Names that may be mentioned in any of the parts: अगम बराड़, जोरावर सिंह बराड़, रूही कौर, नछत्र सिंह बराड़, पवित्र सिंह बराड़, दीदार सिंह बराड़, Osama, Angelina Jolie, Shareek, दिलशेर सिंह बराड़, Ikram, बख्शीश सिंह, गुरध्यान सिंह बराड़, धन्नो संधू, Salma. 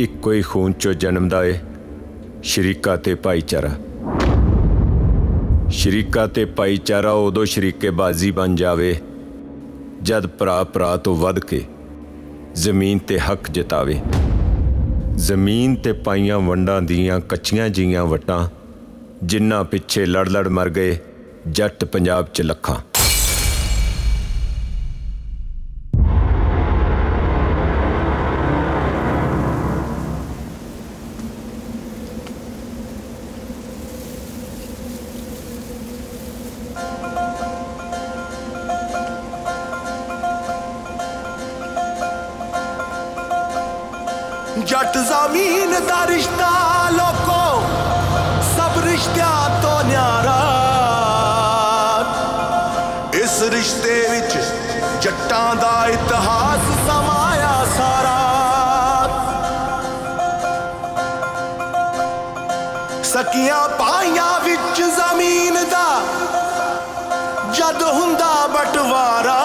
ਇੱਕੋ ਹੀ ਖੂਨ ਚੋਂ ਜਨਮਦਾ ਏ ਸ਼ਰੀਕਾ ਤੇ ਭਾਈਚਾਰਾ। ਸ਼ਰੀਕਾ ਤੇ ਭਾਈਚਾਰਾ ਉਦੋਂ ਸ਼ਰੀਕੇਬਾਜ਼ੀ ਬਣ ਜਾਵੇ ਜਦ ਭਰਾ ਭਰਾ ਤੋਂ ਵੱਧ ਕੇ ਜ਼ਮੀਨ ਤੇ ਹੱਕ ਜਤਾਵੇ। ਜ਼ਮੀਨ ਤੇ ਪਾਈਆਂ ਵੰਡਾਂ ਦੀਆਂ ਕੱਚੀਆਂ ਜੀਆਂ ਵਟਾਂ ਜਿਨ੍ਹਾਂ ਪਿੱਛੇ ਲੜ ਲੜ ਮਰ ਗਏ ਜੱਟ ਪੰਜਾਬ 'ਚ ਲੱਖਾਂ। जट जमीन दा रिश्ता लोको सब रिश्तिया तो न्यारा। इस रिश्ते विच जट्टां दा इतिहास समाया सारा। सकियां पाइयां विच जमीन दा जद हुंदा बटवारा।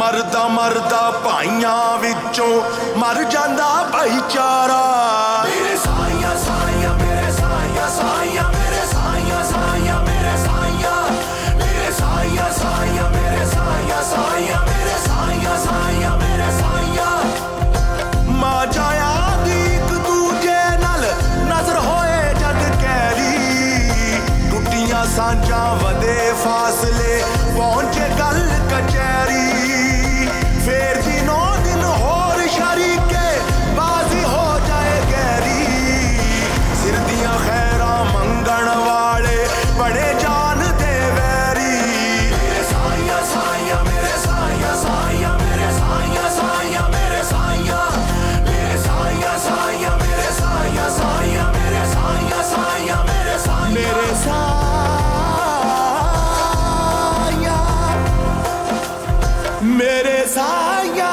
मरदा मरदा पाइयां विचों मर जांदा भाईचारा। सांझा वधे फासले पहुंचे गल कचहरी। फिर दिनों दिन होर शरीके बाजी हो जाए गैरी। सिर दियां खैरां मंगण वाले बड़े जान दे वैरी। मेरे साईया साईया मेरे साईया साईया मेरे साईया साईया मेरे साईया मेरे साईया साईया मेरे साईया साईया मेरे साईया साईया मेरे साईया मेरे साईया मेरे साया।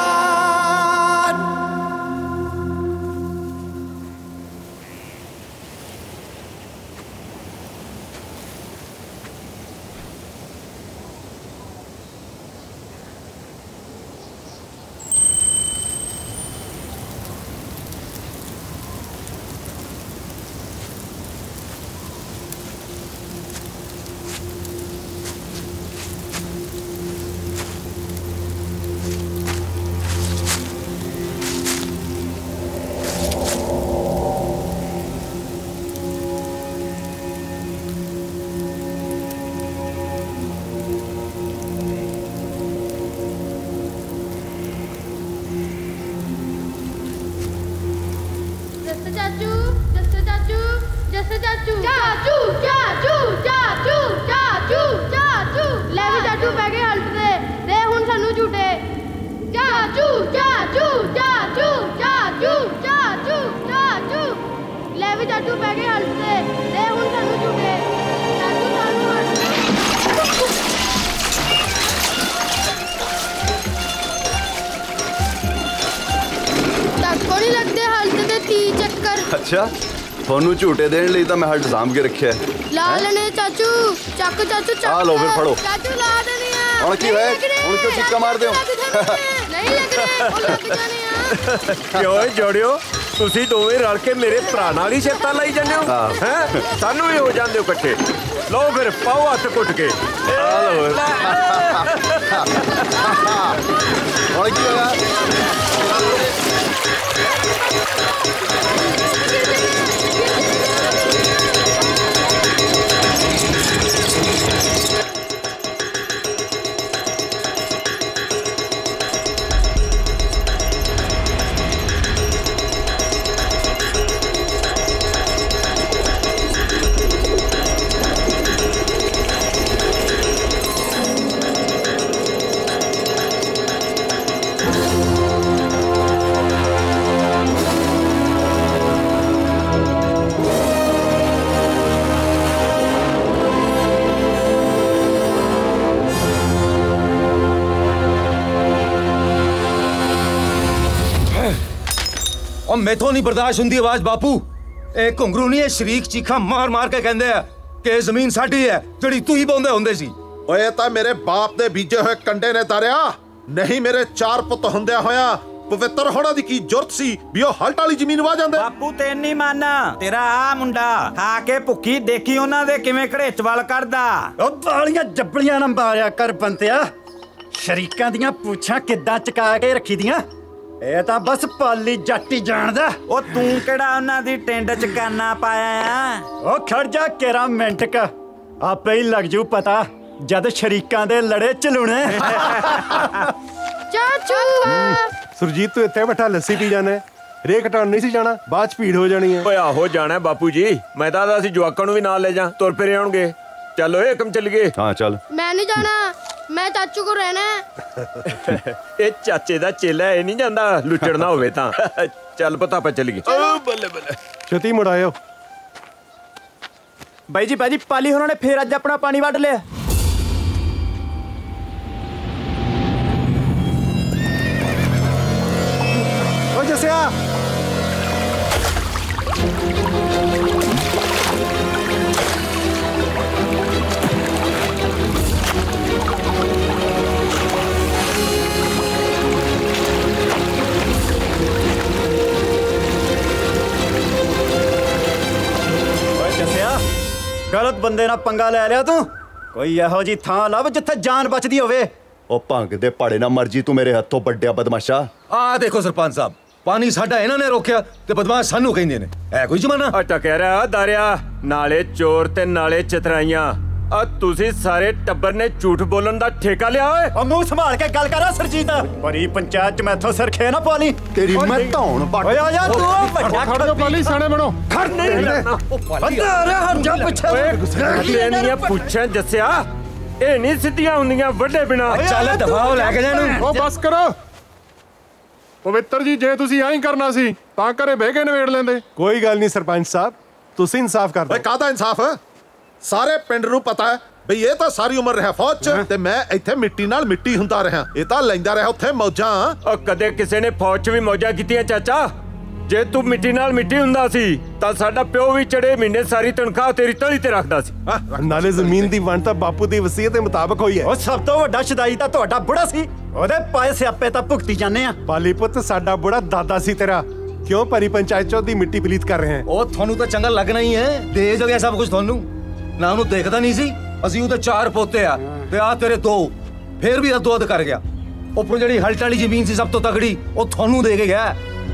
अच्छा थोनू झूटे देने लिए तो मैं हल्ट साम के रखे है। ला लेने चाचू चक चाचू चक आ लो फिर फड़ो चाचू ला देने यार। और की है उन क्यों चिक्का मार दे हो नहीं लग रहा और लग जाने यार। क्यों है जोड़ियो तुसी दोवे रल के मेरे भरा नाल ही शर्तां लाई जांदे हो हैं। सानू भी हो जांदे हो इकट्ठे। लो फिर पाओ हत्थ कुट के आ लो। और की है मैथों नहीं बर्दाश्त होंदी आवाज बापू। ए घुंगरू नहीं शरीक चीखा मार मार के कहंदे आ कि जमीन साडी है जिहड़ी तू ही बोंदे हुंदे सी। ओए तां मेरे बाप दे बीजे होए कंडे ने तारिया नहीं मेरे चार पुत होंदिया होया पवित्र होना दी की जरूरत सी भी ओ हल्ट वाली जमीन वा जांदे। बापू ते नहीं माना तेरा आ मुंडा खा के भुखी देखी ओना दे किवें घड़ेचवाल करदा। ओ बालियां जब्बलियां ना मारिया कर बंदिया, शरीकां दियां पूछां किदां चका के रखी दियां, ए तां बस पाली जाटी जानदा। ओ तू केड़ा ओना दी टेंड च काना पाया आ। ओ खड़ जा केरा मिंट क आपे ही लग जू पता जद शरीकां दे लड़े चलूणे। चाचू सुरजीत तू इत्थे बैठा लस्सी पी जाना है, रेक हटाउण नहीं सी जाना, बाद च भीड़ हो जानी है। ओए आहो जाना बापू जी, मैं तां असीं जवाकां नूं वी नाल ले जां, तुर फिर आउणगे। चलो ए कम चलीए। हां चल। मैं नहीं जाना, मैं चाचू को रहना है। ए चाचे दा चेला ए नहीं जांदा, लुचड़ ना होवे तां। चल पता पा चलीए। ओ बल्ले बल्ले छेती मुड़ आयो। भाई जी भाजी पाली होरां ने फिर अज अपना पानी वढ लिया। गलत बंदे ना पंगा ले लिया तू, कोई यहो जी थां लभ जिथे जान बचदी होवे। ओ भंग दे पाड़े ना मर्जी तू मेरे हथों बड्डिया बदमाशा। आ देखो सरपंच साहब, पानी साडा इन्हां ने रोकिया ते बदमाश सानू कहिंदे ने, ऐ कोई जमाना? अटा कह रहा दारिया, नाले चोर ते नाले चतराइयां, आ तुसी सारे टब्बर ने झूठ बोलन दा ठेका लिया है। ओ मुंह संभाल के गल कर सरजीत, बड़ी पंचायत च मैथों सरखे ना पाली तेरी मैं धौण पट। ओए आजा तू बड्डा खड़ जो पाली साने बनो खड़ नहीं रहना। ओ पाली अरे हट जा पीछे। ओए नहीं पूछे जस्या, ए नहीं सिद्धियां हुंदियां वड्डे बिना। चल दबाव लै के जाणू। ओ बस करो पवित्र जी, जे तुसी आई करना सी तां घरे बह के नवेड़ लेंदे। कोई गल नहीं सरपंच साहब, तुसी इंसाफ कर दो। काहदा इंसाफ, सारे पिंड नूं पता है बई ये तां सारी उमर रहा फौज च ते मैं इत्थे मिट्टी नाल मिट्टी हुंदा रहा, इह तां लैंदा रहा उत्थे मौजां। ओ कदे किसे ने फौज च वी मौजां कीतियां चाचा, जे तू मिट्टी नाल मिट्टी हुंदा सी तां साडा प्यो वी चढ़े महीने सारी तनखाह तेरी तली ते रखदा सी। नाले ज़मीन दी वंड तां बापू दी वसीयत दे मुताबक होई है। ओ सब तों वड्डा शदाई तां तुहाडा बुढ़ा सी, ओदे पाए स्यापे तां भुगती जाने आ। पाली पुत्त साडा बुढ़ा दादा सी तेरा, क्यों परी पंचायत चो दी मिट्टी पलीत कर रहे हैं? ओ थानू तां चंगा लगना ही है, दे जो गया सब कुछ थानू ना। उहनू देखदा नहीं सी असीं, ओदे चार पोते आ ते आ तेरे दो, फिर भी अदो अद कर गया। उपरों जिहड़ी हल्ट वाली जमीन सी सब तो तगड़ी ओ थानू दे के गया,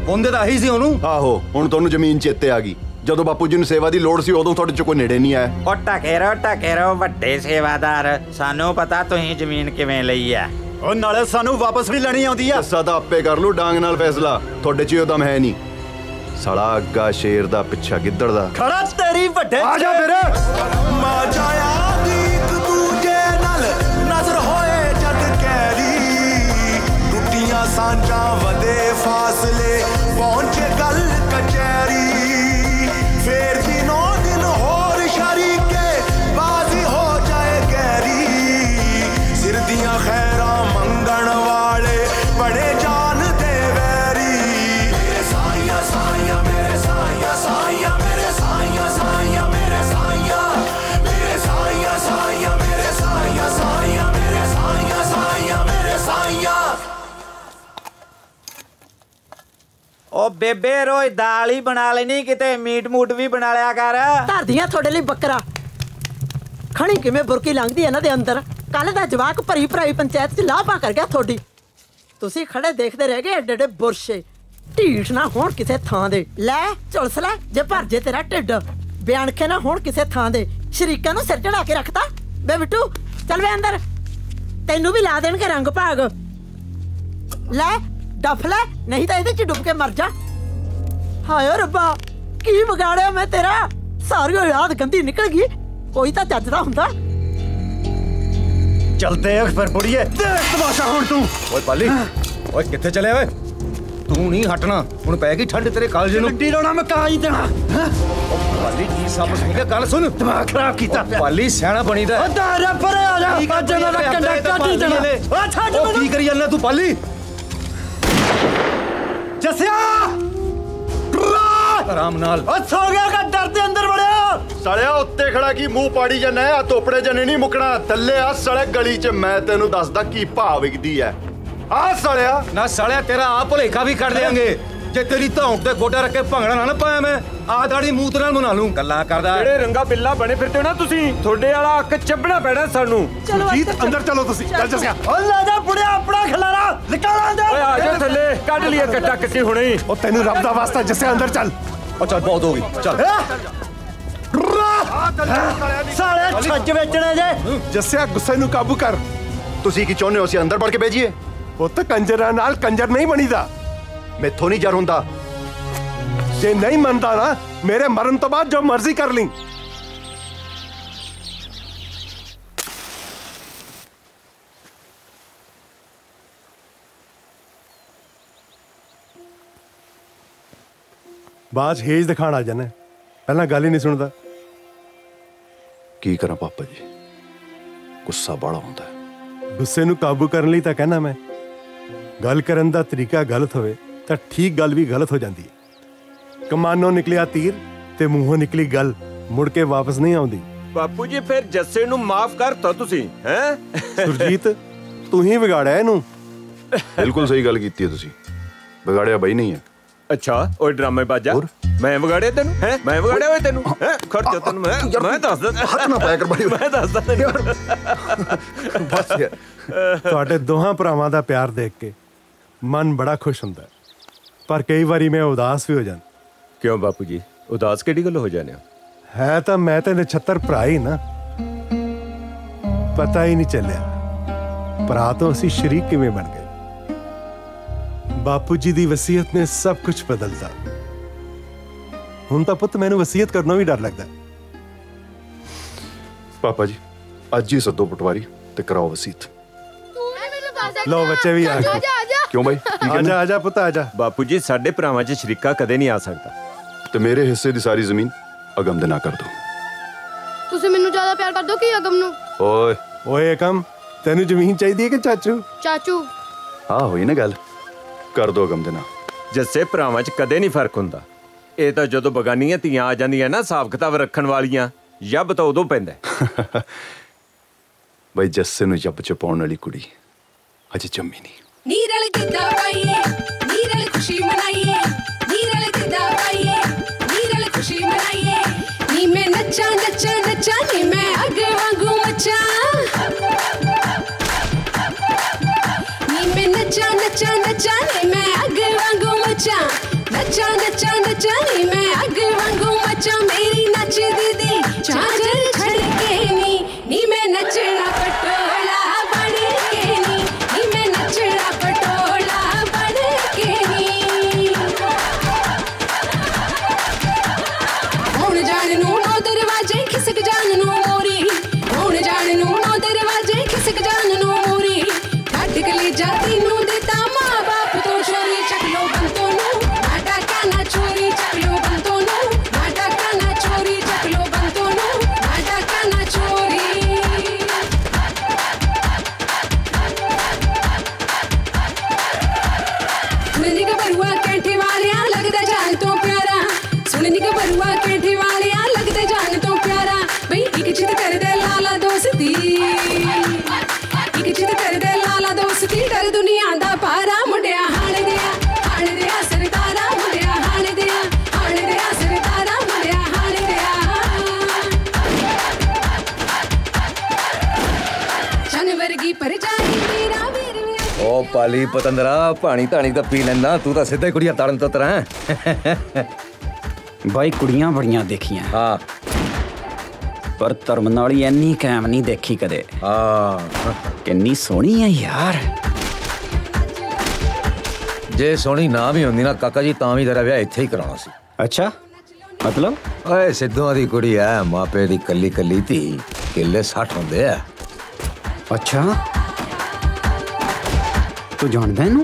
हुंदे तां आही सी ओनू। आहो हुण थानू जमीन चेते आ गई, जदों बापू जी नूं सेवा दी लोड़ सी उदों तुहाडे चो कोई नेड़े नहीं आया। ओ टकेरो वड्डे सेवादार, सानू पता तुसीं जमीन किवें लई आ। ओ नाले सानू वापस भी लेनी आउंदी आ। सदा आपे कर लू डांग नाल फैसला, थोड़े च दम है नहीं। साला अग्गा शेर दा पिछा गिद्दड़ दा। खड़ा तेरी वड्डे। आ जा फिर। माजाया दी कबूजे नाल नजर होए जद कहरी, टुटियां सांझां वधे फासले पहुंचे गल कचहरी, फेर भी नौ दिन होर शरीक बाजी हो जाए गहरी, सिर दियां खैरां ओ बेबे रोज दाल ही बना लेनी, किते मीट मूट भी बना लिया कर। धरदियां थोड़े लिए बकरा, खणी किवें बुरकी लंघदी इन्हां दे अंदर। कल दा जवाक भरी भराई पंचायत च लापा कर गया थोड़ी, तुसीं खड़े देखदे रह गए। एडे एडे बुरशे ढीठ ना होण किसे थां दे, लै झुलस लै जे भर जे तेरा ढिड, ब्याणखे ना होण किसे थां दे। शरीकां नूं सिर चढ़ा के रखता बे बिट्टू, चल वे अंदर, तैनूं भी ला देणगे रंग भाग। लै डफ लै नहीं तो इहदे च डुब के मर जा। हाय रब्बा की बिगाड़िया मैं तेरा, सारी औलाद गंदी निकल गई, कोई तो जजदा हुंदा। चलते फिर बुढ़िए, देख तमाशा हुण तू। ओए पाली, ओए किथे चले ओए, तू नहीं हटना हुण, पै गई ठंड तेरे कालजे नूं। मिट्टी लाउणा मैं काई देना। ओ पाली जी सब सुन के गल सुन, दिमाग खराब कीता। पाली सियाणा बणीदा। ओ दारा परे आ जा, अज ना कंडा काटी देना। ओ छड मैनू, की करी जाना तू पाली? जसिया आराम नाल, सो गया का डर दे अंदर वड़िया। सड़िया उत्ते खड़ा की मूंह पाड़ी जाना है, तोपड़े जने नहीं मुकना, थल्ले आ सड़क गली च। मैं तेनू दसदा की भाव विकदी है, आ सड़िया ना सड़िया तेरा आप लेखा भी कर देंगे जे तेरी धौंक दे गोडा रख के भंगड़ा ना ना पाया मैं आ दाड़ी मूत नाल मना लूं। गल्ला करदा जेड़े रंगा बिल्ला बने फिरते हो ना तुसी थोड़े वाला अक चबना पैना सानू। जीत अंदर चलो तुसी चल जसिया ओ ले जा बुढ़िया अपना खलारा निकाल आंदे ओए आ जा थल्ले काढ लिया कट्टा कट्टी होणे ओ तैनू रब दा वास्ता जसिया अंदर चल ओ चल बहुत हो गई चल साले छज बेचने जे जसिया गुस्से नु काबू कर तुसी की चाहने हो सी अंदर बढ़ के भेजिए ओ तो कंजरा नाल कंजर नहीं बणीदा मैथों नहीं जर हुंदा जे नहीं मनता ना मेरे मरन तो बाद जो मर्जी कर ली। बाद हेज दिखाण आ जाना पहला गल ही नहीं सुनता की करा पापा जी गुस्सा बड़ा होता है गुस्से नू काबू करने ली तां कहना मैं गल करन दा तरीका गलत होवे तां ठीक गल भी गलत हो जाती है। कमानों निकलिया तीर ते मुंहों निकली गल मुड़ के वापस नहीं आउंदी। बापू जी फिर जस्से नू माफ करता तुसी हैं? सुरजीत तू ही बिगाड़िया इनू। बिल्कुल सही गल कीती है तुसी बिगाड़िया भाई नहीं है। अच्छा ओए ड्रामे बाजा मैं बिगाड़िया तैनू हैं मैं बिगाड़िया होए तैनू हैं खर्चा तैनू मैं दस दस हाथ ना पाया कर बड़ी मैं दस दस बस यार तुहाडे दोहां भरावां दा प्यार देख के मन बड़ा खुश हुंदा पर कई वारी मैं उदास भी हो जांदा। क्यों बापू जी उदास केड़ी गल हो जाने है तो मैं ते नछत्तर भरा ही ना पता ही नहीं चलिया भरा तो असी शरीक किवें बन गए। बापू जी दी वसीयत ने सब कुछ बदलता हुण तां पुत मैनूं वसीयत करनों भी डर लगदा। पापा जी अज ही सदो पटवारी ते कराओ वसीयत। लो बच्चे भी आ गए। क्यों भाई आजा आजा पुत आजा। बापू जी साडे भरावां च शरीका कदे नहीं आ सकता तो मेरे हिस्से दी सारी जमीन अगम दे ना कर दो। तुसी मेनू ज्यादा प्यार कर दो कि अगम नु? ओए ओए अगम तैनू जमीन चाहिदी है कि चाचू? चाचू। हां होई ना गल कर दो अगम दे ना। जस्से भरावां च कदे नहीं फर्क हुंदा ए तां जदों बगानियां तियां आ जांदियां ना हिसाब किताब रखण वालियां यब तां उदों पैंदा भाई जस्से नु यब च पाउण वाली कुड़ी अजे जम्मी नहीं। नीरल गिद्दा पाइए नीरल खुशी मनाइए नीरल गिद्दा पाइए खुशी मनाइए नी मैं नचा नचा नचा नी मैं अग वांगू मचा नी मैं नचा नचा नचा नी मैं अग वांगू मचा नचा नचा नचा नी मैं अग वांगू मचा मेरी नच दीदी चादर छड़के नी नी मैं नचना पटोला पाली पतंदरा पानी तानी तो पी लेना तू तो सीधे कुड़िया ताड़न तो तरा भाई कुड़ियां बड़ियां देखियां हाँ पर धर्म नाली इन्नी कैम नहीं देखी कदे हाँ किन्नी सोहनी है यार जे सोहनी ना भी होंदी ना काका जी तां भी तेरा ब्याह इत्थे ही कराना सी। अच्छा मतलब ओए सिद्धूआं दी कुड़ी ऐ मापे दी कल्ली कल्ली धी किले 60 होंदे आ। अच्छा तू जानदा इनू?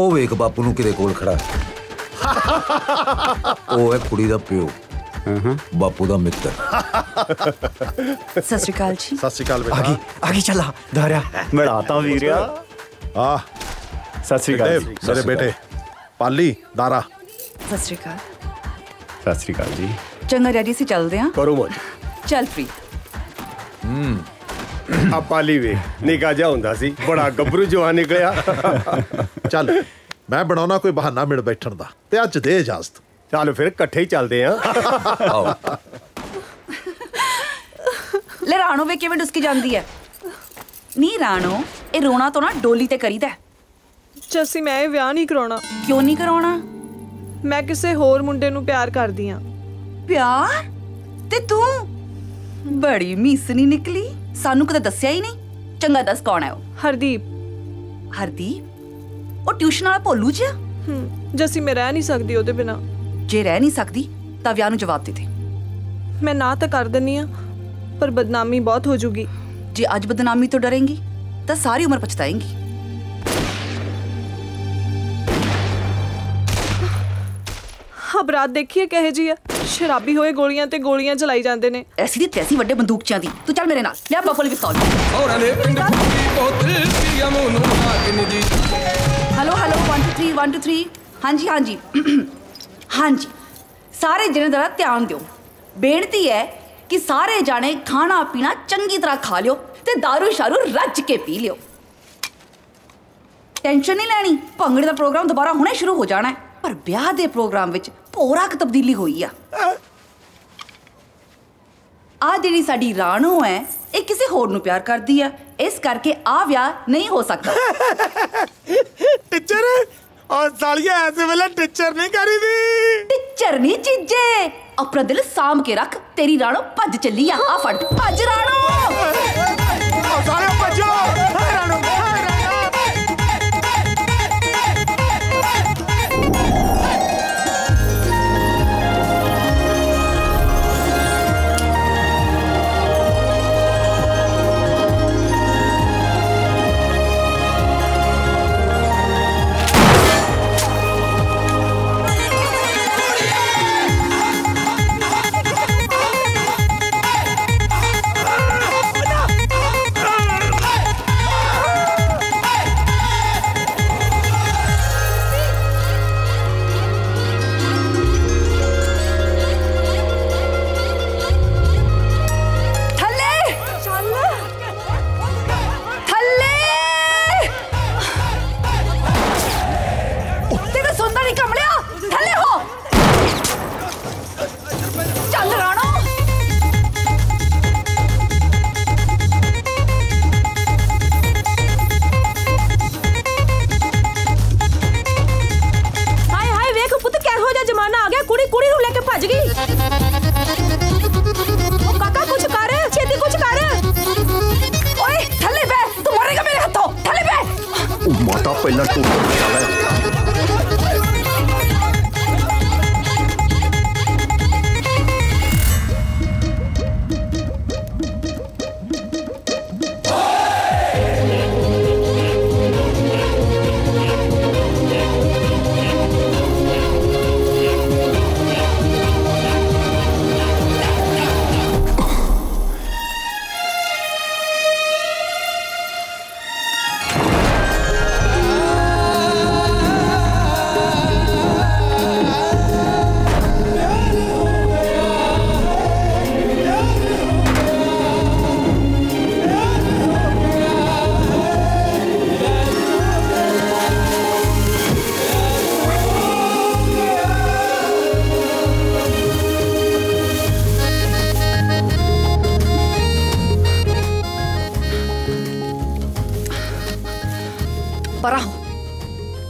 ओ वेख बापू नू किदे कोल खड़ा ओ है कुड़ी दा पियो बापू दा मित्र। सत श्री अकाल जी। सत श्री अकाल बेटा आगे चला धारा मैं आता वीरिया आ सत श्री अकाल मेरे बेटे पाली धारा सत श्री अकाल। सत श्री अकाल जी चंगा रेडी सी चलदे हां करो मौज चल फ्री पाली वे निका जा हुंदा सी बड़ा गबरू जोहा निकलिया। चल मैं बनाना कोई बहाना मिल बैठन दा ते अज दे इजाजत। चलो फिर कट्ठे ही चलदे हां। ले राणो वे किवें डुसकी जांदी है। नी राणो ए रोना तो ना डोली ते करीदा है। जसी मैं विआह नहीं कराउणा। क्यों नहीं कराउणा? मैं किसे होर मुंडे नू प्यार करदी हां। प्यार? ते तू बड़ी मीसनी निकली, सानू कदे दस्या ही नहीं। चंगा दस कौन है वो? हरदीप। हरदीप ओ ट्यूशन वाला भोलू जिहा? जसी मैं रह नहीं सकदी ओदे बिना। जे रह नहीं सकदी तां विआह नू जवाब दे दे। मैं ना तां कर दनी हां पर बदनामी बहुत हो जूगी। जे आज बदनामी तो डरेंगी तो सारी उम्र पछताएंगी। अब रात देखिए कहे जी है शराबी होए गोलियां ते गोलियां चलाई जाते ने। ऐसी दी तैसी वड्डे बंदूकचां दी। तू चल मेरे नाल ले बफल पिस्तौल। Hello hello 1 2 3 1 2 3। हाँ जी हाँ जी हाँ जी। सारे जने जरा ध्यान दिओ। बेनती है कि सारे जाने खाना पीना चंगी तरह खा लियो ते दारू शारू रज के पी लियो। टेंशन नहीं लैनी। भंगड़े का प्रोग्राम दोबारा हुणे शुरू हो जाना है। पर ब्याह दे प्रोग्राम विच पूरा एक तब्दीली हुई आ जिहड़ी साडी राणो है ये किसी होर नू प्यार करती है इस करके आ ब्याह नहीं हो सकता। टीचर और सालिया ऐसे वाला टीचर नहीं करी दी। टीचर नहीं चीजे अपना दिल साम के रख। तेरी राणो भज चली आ। आ फट भज राणो। सारे भजो। हाय राणो हाय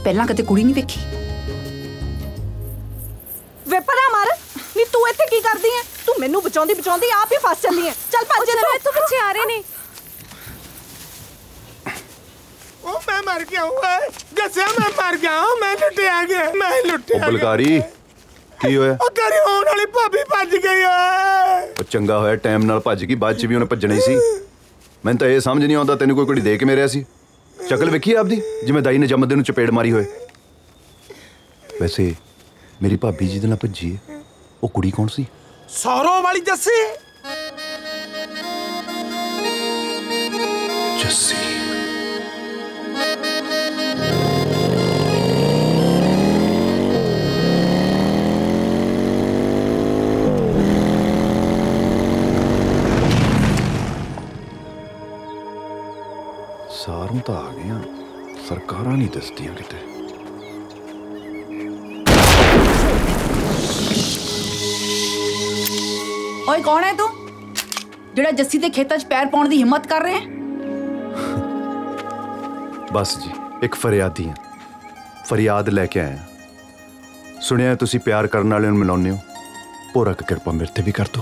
पहला कदे कुड़ी नहीं वेखी। वे परा मार नी तू इत्थे की करदी है? तू मैनू बचाउंदी बचाउंदी आप ही फस चली है। चल भज जा। मैं तू पीछे आ रहे ने। ओ मैं मर गया हूं। जैसे मैं मर गया हूं। मैं लुटे आ गया। मैं लुटे आ गया। बलकारी की होया? ओ तेरी होण वाली भाभी भज गई ओए। ओ चंगा होया टाइम नाल भज गई। बाद च भी उन्हें भजणा ही सी। मैं तो ये समझ नहीं आंदा तैनू कोई कुड़ी दे के मेरिया सी। शकल वेखी आपदी जिवें दाई ने जमदे नूं चपेड़ मारी होए। वैसे मेरी भाभी जी दे नाल भज्जी है वो कुड़ी कौन सी? सौरों वाली जस्सी। जस्सी तो आ गया, सरकारां नहीं दसदियां किते। ओए कौन है तू जिहड़ा जस्सी दे खेतां 'च पैर पाउण दी हिम्मत कर रहे हैं? बस जी, एक फरियादी हां, फरियाद लेके आए हैं। सुनिया तुसी प्यार करने वाले नूं मिलाउंदे हो, भोरा कृपा मेरे ते भी कर दो।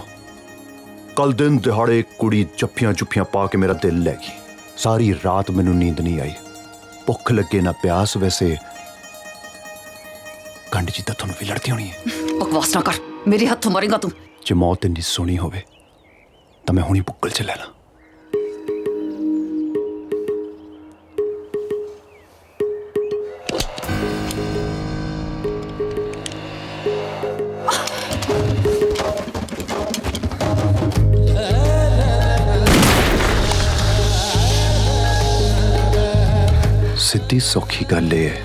कल दिन दिहाड़े एक कुड़ी जफ्फियां जुफियां पा के मेरा दिल लै गई, सारी रात मैनू नींद नहीं आई, भुख लगे ना प्यास। वैसे गंड जी तो तुहानू भी लड़ती होनी है। बकवास ना कर, मेरे हाथों मरेगा तू। जे मौत इन्नी सोहनी होवे तां मैं हुणी बुक्कल च लैना। सीधी सौखी गल यह है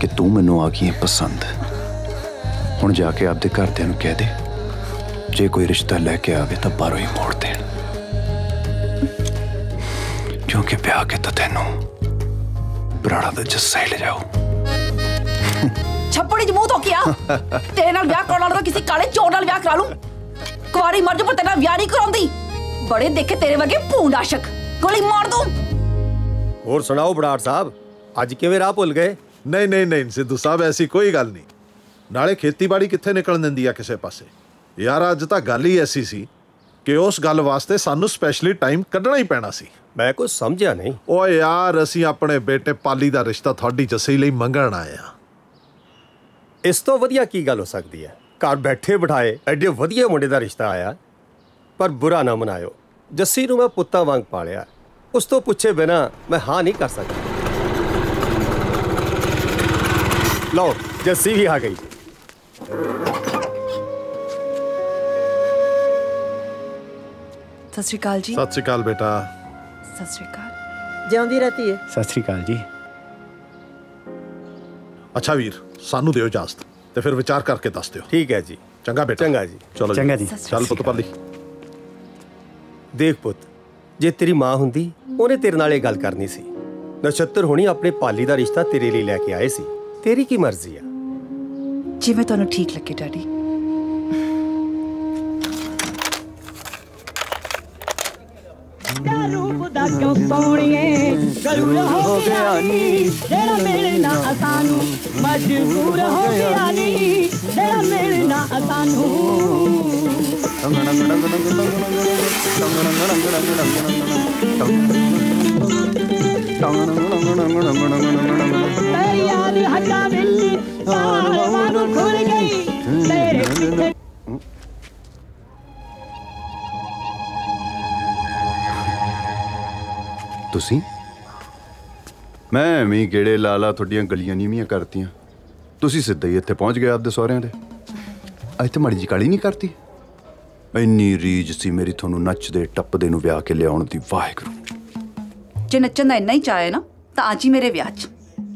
कि तू मैनू आ गई है पसंद। हुण जाके आपके घरदियां नूं कह दे, जे कोई रिश्ता लैके आवे तो बाहरों ही मोड़ देण, क्योंकि ब्याह के तो तैनू बराड़ा दा जस्सा ही ले जाओ। छप्पड़ी च मूंह तो किया तेरे नाल ब्याह करवाउण तो किसी काले चोर नाल ब्याह करा लूं। कुवारी मर जाऊं पर तेरे नाल ब्याह नहीं कराउंदी। बड़े देखे तेरे वर्गे भूंड आशक, गोली मार दूं। और सुनाओ बड़ाड़ साहब, अज किवें राह भुल गए? नहीं सिद्धू साहब, ऐसी कोई गल नहीं। नाले खेतीबाड़ी कित्थे निकलण दिंदी आ किसे पासे? यार अज तां गल ही ऐसी सी कि उस गल वास्ते सानू स्पैशली टाइम कड्ढना ही पैना सी। मैं कुछ समझिया नहीं। ओ यार, असीं अपने बेटे पाली दा रिश्ता तुहाडी जस्सी लई मंगण आए आ। इस तों वधिया की गल हो सकदी है? घर बैठे बिठाए एडे वधिया मुंडे दा रिश्ता आया। पर बुरा ना मनायो, जस्सी नूं मैं पुत्तां वांग पालिआ, उस तो पूछे बिना मैं हाँ नहीं कर सकता। लो जस्सी भी आ गई। सत श्री अकाल जी। सत श्री अकाल बेटा। सत श्री अकाल। जिंदी रहती है। सत श्री अकाल जी। अच्छा वीर, सानू दियो इजाजत ते फिर विचार करके दस दियो। ठीक है जी। चंगा बेटा। चंगा जी। चलो चंगा जी। चल पुत पाली। देख पुत, जे तेरी माँ हुंदी उन्हें तेरे नाल गल करनी सी। नक्षत्र होनी अपने पाली दा रिश्ता तेरे लिए लेके आए सी, तेरी की मर्जी आ। जी मैं तुहानू ठीक लगे डैडी। तुसी मैं मी गेड़े लाला थोड़ियां गलियां नीवियां करती, तुसी सीधा ही इत्थे पहुंच गए आपदे सहुरियां दे। अज माड़ी जी काली नहीं करती? इन्नी रीझ सी मेरी थोनू नचदे टपदे नू ब्याह के लियाउण दी। वाहिगुरू, जे नचण दा इन्ना ही चाहे ना तां अज ही मेरे ब्याह च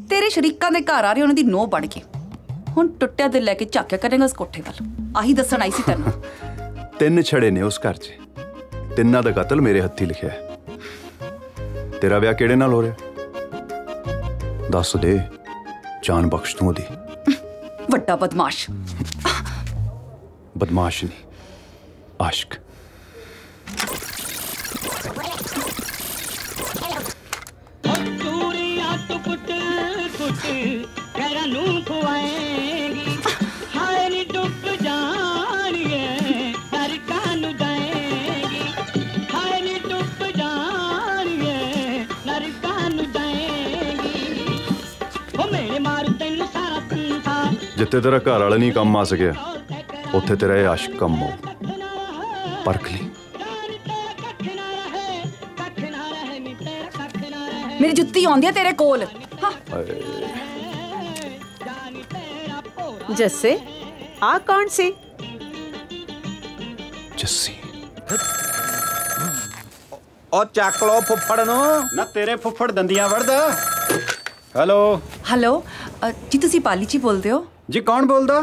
तेरे शरीकां दे घर आ रहे उन्हां दी नोह बण के हुण टुट्टिया दिल लैके झाकिया करेंगा उस कोठे वल। आही दस्सण आई सी तैनू। 3 छड़े ने उस घर च, 3 दा कतल मेरे हत्थी लिखिआ है। तेरा ब्याह किहड़े नाल हो रिहा दस दे, जान बख्श तू ओदी। वड्डा बदमाश। बदमाश नहीं, आशिक। जिते तेरा घर वाला नहीं कम आ सकिया उत्थे तेरा यह आशिक कम हो। परख ली। मेरी जुत्ती आंदी है तेरे कोल। जस्से आ कौन सी? जस्सी। ओ चक लो फुफड़ नू ना, तेरे फुफड़ दंदियां वड़दा। हेलो हेलो जी, तुसी पाली जी बोलते हो? जी कौन बोलदा?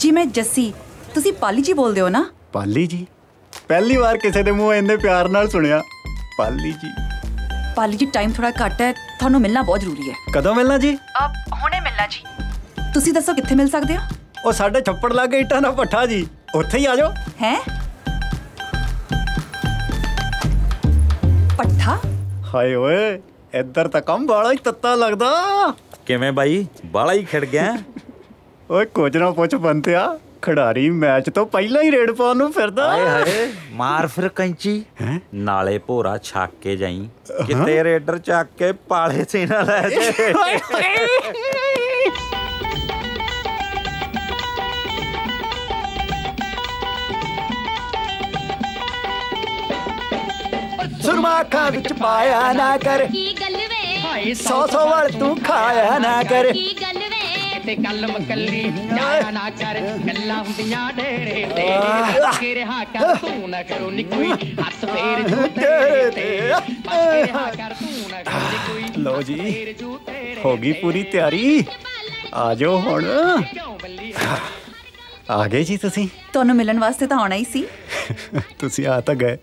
जी मैं जस्सी। तुसी पाली जी बोलते हो ना? पाली जी, पहली बार किसी दे मुंह इतने प्यार नाल सुनिया। पाली जी, पाली जी टाइम थोड़ा घट है, थानू मिलना बहुत जरूरी है। कदों मिलना जी? हुणे मिलना जी। तुसी दसो कित्थे मिल सकदे हो? ओ साडे छप्पड़ ला के इटां ना पट्ठा जी, उत्थे ही आ जाओ। हैं पट्ठा? हाय ओए इधर तां कम बाला ही तत्ता लगदा। किवें बाई बाला ही खिड़ गया? ओए कुछ ना कुछ बनते आ, खिडारी मैच तो पहला ही रेड पाउन नूं फिरदा। हाय हाय मार फिर कंची, नाले भोरा छाक के जाई किते रेडर चक के पाले से ना ले जे। सुरमा खा विच पाया ना कर, सौ सौ वाल तू खाया ना कर, गल मकली जाया ना कर, गल्लां हुंदियां ढेरे तेरे के रहा कर, तू ना करो नी कोई हस फेर जूते तेरे के रहा कर, तू ना करो नी कोई। लो जी होगी पूरी तैयारी, आ जाओ हुण। आ गए जी तुसीं? तुहानू मिलण वास्ते तां आउणा ही सी। तुसीं आ तां गए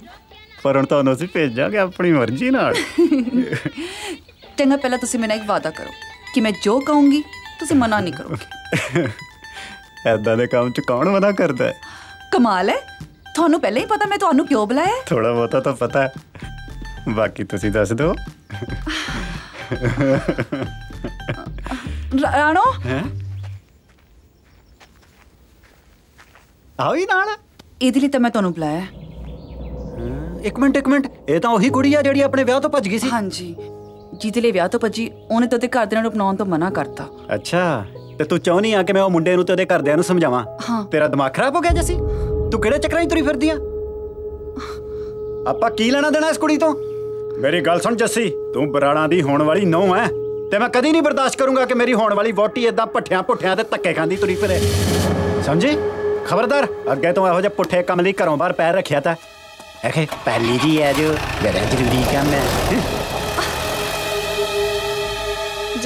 पर हुण तुहानू असीं भेजांगे अपनी मर्जी नाल। चंगा पहलां तुसीं मेरा इक वादा करो कि मैं जो कहूंगी तुसी मना नहीं करोगे। ऐसा दे काम च कौन मना करता है? कमाल है, थानू पहले ही पता मैं थानू क्यों बुलाया। थोड़ा बहुत तो पता है, बाकी तुसी दस दो। राणो आओ ही नाल, इहदे लई तां मैं थानू बुलाया। एक मिनट ये तो वही कुड़ी है जिहड़ी अपने ब्याह तो भज गई सी। हां जी, जिहदे लई विआह तो भजी उहने तो घर दियां नूं अपनाउण तो मना करता। अच्छा ते तू चाहनी आ कि मैं वो मुंडे नूं ते उहदे घर दियां नूं समझावां? हाँ। तेरा दिमाग खराब हो गया जसी, तू किहड़े चक्करां 'च तुरी फिरदी आ? आपां की लेना देना इस कुड़ी तो? मेरी गल सुण जसी, तू बराड़ा दी होण वाली नूंह है ते मैं कदी नहीं बर्दाश्त करूंगा कि मेरी होण वाली वोटी इदां पठ्ठियां पुठ्ठियां ते धक्के खांदी तुरी फिरे, समझी? खबरदार अगे तो इहो जिहे पुठ्ठे कम लई घरों बाहर पैर रखिया ता। आखे पहली जी है जो बड़ा जरूरी काम है।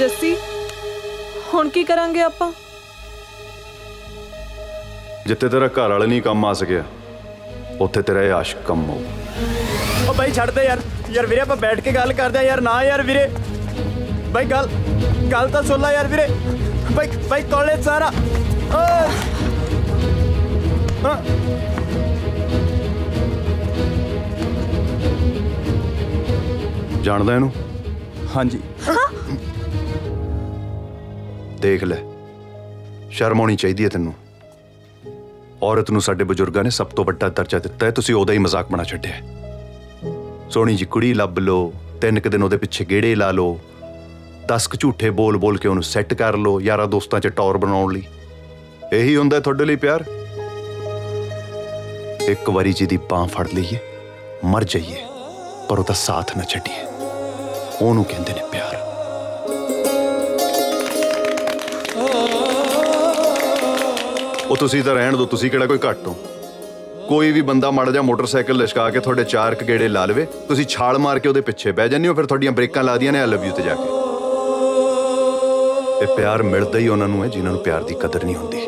जस्सी हुण की करांगे आपां? जिथे तेरा घर वाला नहीं कम आ सकिया उत्थे तेरा ये आशिक कम हो। ओ भाई छड़ दे यार, यार वीरे आपां बैठ के गल करदे यार। ना यार वीरे भाई गल तां सुण ला यार वीरे भाई कॉलेज सारा जानदा इहनूं? हां जी। देख ले शर्म आनी चाहिए तेनू, औरत नू साडे बजुर्गां ने सब तो वड्डा दर्जा दिता है, तुसीं ओहदा ही मजाक बना छड्डिया है। सोहनी जी कुड़ी लभ लो, 3 दिन ओहदे पिछे गेड़े ला लो, 10 झूठे बोल बोल के उहनूं सैट कर लो यारा दोस्तां च टौर बनाउण लई। यही हुंदा है तुहाडे लई प्यार। एक वारी जी दी बांह फड़ लईए मर जाइए पर ओहदा साथ ना छड्डिए, ओहनूं कहंदे ने प्यार। ਉਹ ਤੁਸੀਂ ਤਾਂ ਰਹਿਣ ਦੋ, ਤੁਸੀਂ ਕਿਹੜਾ ਕੋਈ ਘੱਟ ਹੋ? ਕੋਈ ਵੀ ਬੰਦਾ ਮਾੜਾ ਜਿਹਾ ਮੋਟਰਸਾਈਕਲ ਲਿਸ਼ਕਾ ਕੇ ਤੁਹਾਡੇ 4 ਗੇੜੇ ਲਾ ਲਵੇ, ਤੁਸੀਂ ਛਾਲ ਮਾਰ ਕੇ ਉਹਦੇ ਪਿੱਛੇ ਬਹਿ ਜਾਂਦੇ ਹੋ, ਫਿਰ ਤੁਹਾਡੀਆਂ ਬ੍ਰੇਕਾਂ ਲਾਦੀਆਂ ਨੇ ਆਈ ਲਵ ਯੂ ਤੇ ਜਾ ਕੇ। ਇਹ ਪਿਆਰ ਮਿਲਦਾ ਹੀ ਉਹਨਾਂ ਨੂੰ ਹੈ ਜਿਨ੍ਹਾਂ ਨੂੰ ਪਿਆਰ ਦੀ ਕਦਰ ਨਹੀਂ ਹੁੰਦੀ।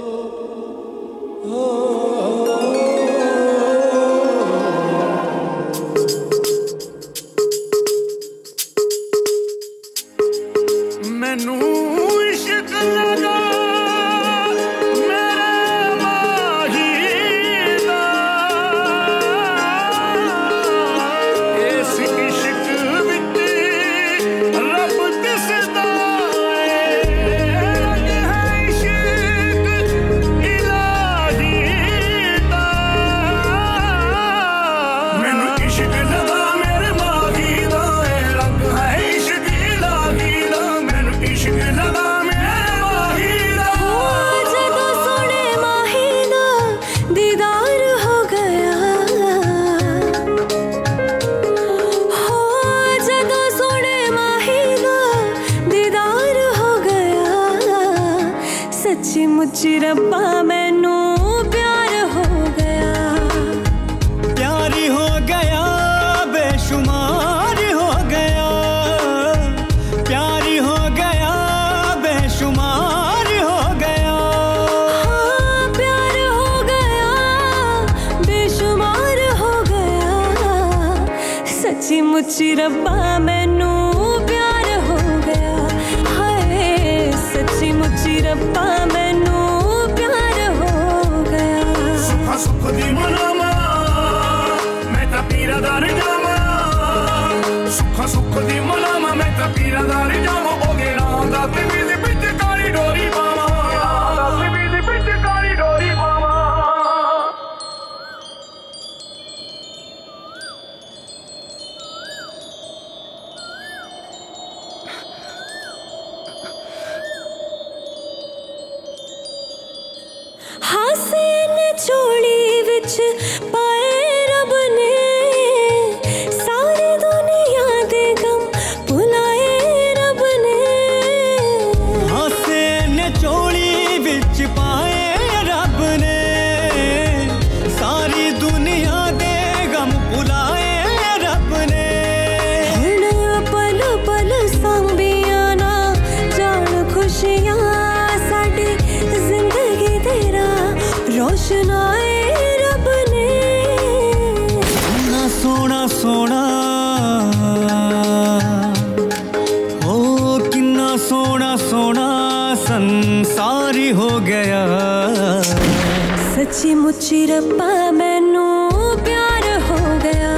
मुझ रब्बा मैनू प्यार हो रब्बा मैनू प्यार हो गया। सुखा सुख दी मनामा मैं ता पीरा दार जामा, सुखा सुख दी मनामा मैं ता पीरा दार जामा। ओ गेड़ा दा ते बिच बिच कारी डोरी पावा, दा ते बिच बिच कारी डोरी पावा। हासे ने चोली विच पाए रब ने, सारी दुनिया दे गम भुलाए रब ने। हासे ने चोली विच पाए रब ने, सारी दुनिया दे गम भुलाए रब ने। हुन पल पल सांभिया ना जान खुशियां, साडी जिंदगी तेरा रोशनाए रब ने। सोना सोना सोना ओ किन्ना सोना सोना संसारी हो गया। सच्ची मुच्ची रब्बा मैनू प्यार हो गया।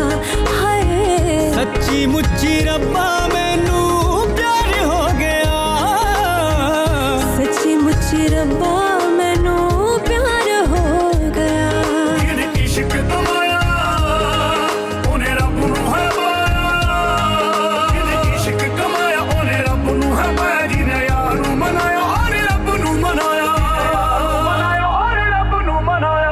हाय सच्ची मुच्ची रब्बा मैनू प्यार हो गया। सच्ची मुच्ची रब्बा मैनू प्यार हो गया। जिने इश्क कमाया उन्हें रब नू है पाया, जिने इश्क कमाया उन्हें रब नू है पाया। जिने यार नू मनाया और रब नू मनाया, मनाया और रब नू मनाया।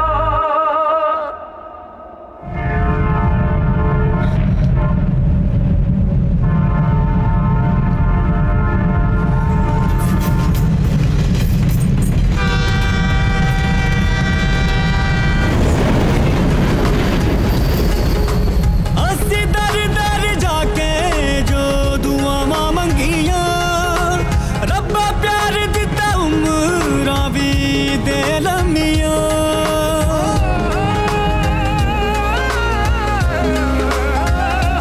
असी दर दर जाके जो दुआवां मंगियां, रब्बा प्यार दिता उम्रां वी दे लम्मियां।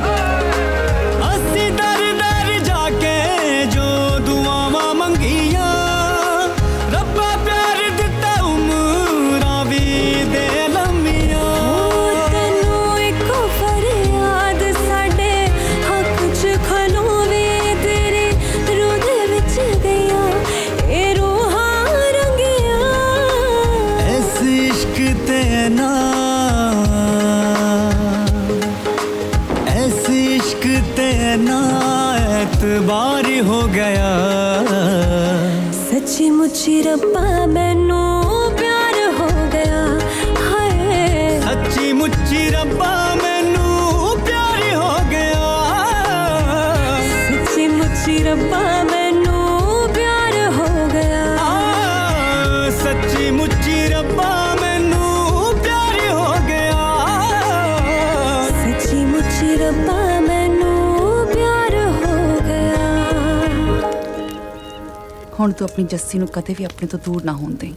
असी दर दर जाके जो दुआवां मंगियां, रब्बा प्यार दिता उम्रां वी दे लम्मियां। तेनू इक फरियाद साडे हक च खलोवे, तेरे रूह दे विच गया ए रूहां रंगिया। ऐस इश्क ते ना, ऐस इश्क ते ना एतबार हो गया। सच्ची मुच्ची रब्बा मैनू प्यार हो गया। हाय सच्ची मुच्ची रब्बा मैनू प्यार हो गया। सच्ची मुच्ची रब्बा मैनू प्यार हो गया। आ, सच्ची मुच्ची रब्बा मैनू प्यार हो गया। सच्ची मुच्ची रब्बा मैनू प्यार हो गया। ਹੁਣ ਤੂੰ ਆਪਣੀ ਜੱਸੀ ਨੂੰ ਕਦੇ ਵੀ ਆਪਣੇ ਤੋਂ ਦੂਰ ਨਾ ਹੋਣ ਦੇਈਂ।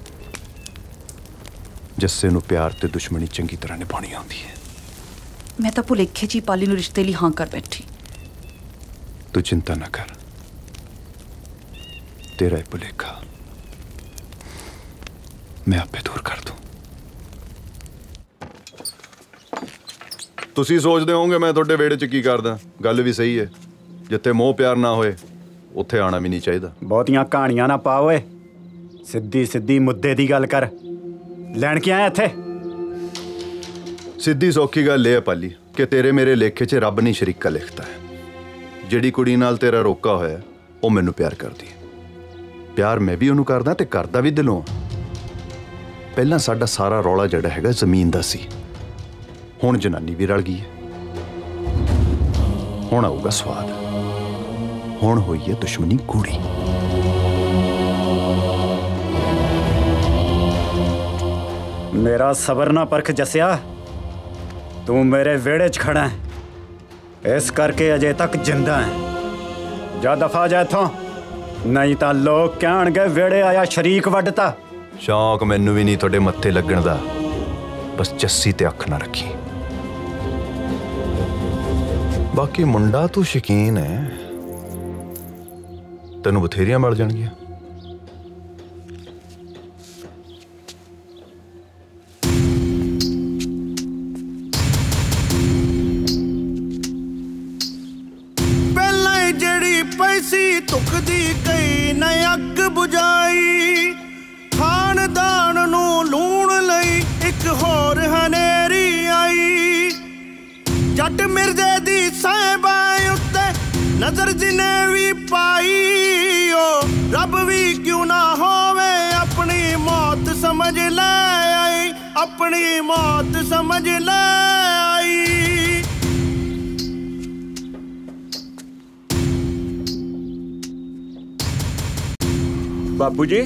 ਜੱਸੇ ਨੂੰ ਪਿਆਰ ਤੇ ਦੁਸ਼ਮਣੀ ਚੰਗੀ ਤਰ੍ਹਾਂ ਨਿਭਾਉਣੀ ਆਉਂਦੀ ਹੈ। ਮੈਂ ਤਾਂ ਭੁਲੇਖੇ 'ਚ ਹੀ ਪਾਲੀ ਨੂੰ ਰਿਸ਼ਤੇ ਲਈ ਹਾਂ ਕਰ ਬੈਠੀ। तू चिंता ना कर, तेरा ही भुलेखा मैं आपे दूर कर दूं। ਤੁਸੀਂ ਸੋਚਦੇ ਹੋਵੋਗੇ ਮੈਂ ਤੁਹਾਡੇ ਵਿਹੜੇ 'ਚ ਕੀ ਕਰਦਾ। ਗੱਲ ਵੀ ਸਹੀ ਹੈ, ਜਿੱਥੇ ਮੋਹ ਪਿਆਰ ਨਾ ਹੋਏ ਉੱਥੇ ਆਣਾ ਵੀ ਨਹੀਂ ਚਾਹੀਦਾ। ਬਹੁਤੀਆਂ ਕਹਾਣੀਆਂ ਨਾ ਪਾ ਓਏ, ਸਿੱਧੀ ਸਿੱਧੀ ਮੁੱਦੇ ਦੀ ਗੱਲ ਕਰ। ਲੈਣ ਕੇ ਆਇਆ ਇੱਥੇ? ਸਿੱਧੀ ਸੌਖੀ ਗੱਲ ਇਹ ਹੈ ਪਾਲੀ ਕਿ ਤੇਰੇ ਮੇਰੇ ਲੇਖੇ 'ਚ ਰੱਬ ਨੇ ਸ਼ਰੀਕਾ ਲਿਖਤਾ ਹੈ। ਜਿਹੜੀ ਕੁੜੀ ਨਾਲ ਤੇਰਾ ਰੋਕਾ ਹੋਇਆ ਹੈ, ਉਹ ਮੈਨੂੰ ਪਿਆਰ ਕਰਦੀ ਹੈ। ਪਿਆਰ ਮੈਂ ਵੀ ਉਹਨੂੰ ਕਰਦਾ ਤੇ ਕਰਦਾ ਵੀ ਦਿਲੋਂ ਹਾਂ। ਪਹਿਲਾਂ ਸਾਡਾ ਸਾਰਾ ਰੌਲਾ ਜਿਹੜਾ ਹੈਗਾ ਜ਼ਮੀਨ ਦਾ ਸੀ, ਹੁਣ ਜਨਾਨੀ ਵੀ ਰਲ ਗਈ ਹੈ। ਹੁਣ ਆਊਗਾ ਸਵਾਦ, ਹੁਣ ਹੋਈ ਹੈ ਦੁਸ਼ਮਣੀ ਗੂੜੀ। मेरा सबर ना परख जसिया, तू मेरे वेड़े च खड़ा है, इस करके अजे तक जिंदा है। जा दफा जा इथों, नहीं तां लोग कहणगे वेड़े आया शरीक वड्डता। ਸ਼ੌਕ ਮੈਨੂੰ ਵੀ ਨਹੀਂ ਤੁਹਾਡੇ ਮੱਥੇ ਲੱਗਣ ਦਾ, ਬਸ ਜੱਸੀ ਤੇ ਅੱਖ ਨਾ ਰੱਖੀ। ਬਾਕੀ ਮੁੰਡਾ ਤੂੰ ਸ਼ਕੀਨ ਹੈ, ਤੈਨੂੰ ਬਥੇਰੀਆਂ ਮਿਲ ਜਾਣਗੀਆਂ। तुक दी कई न अग बुझाई खानदान नू लूण लई एक होर हनेरी आई जट मिर्जे दी साहिबा उत्ते नजर जिने भी पाई ओ रब भी क्यों ना होवे अपनी मौत समझ ले आई अपनी मौत समझ ले आई। बापू जी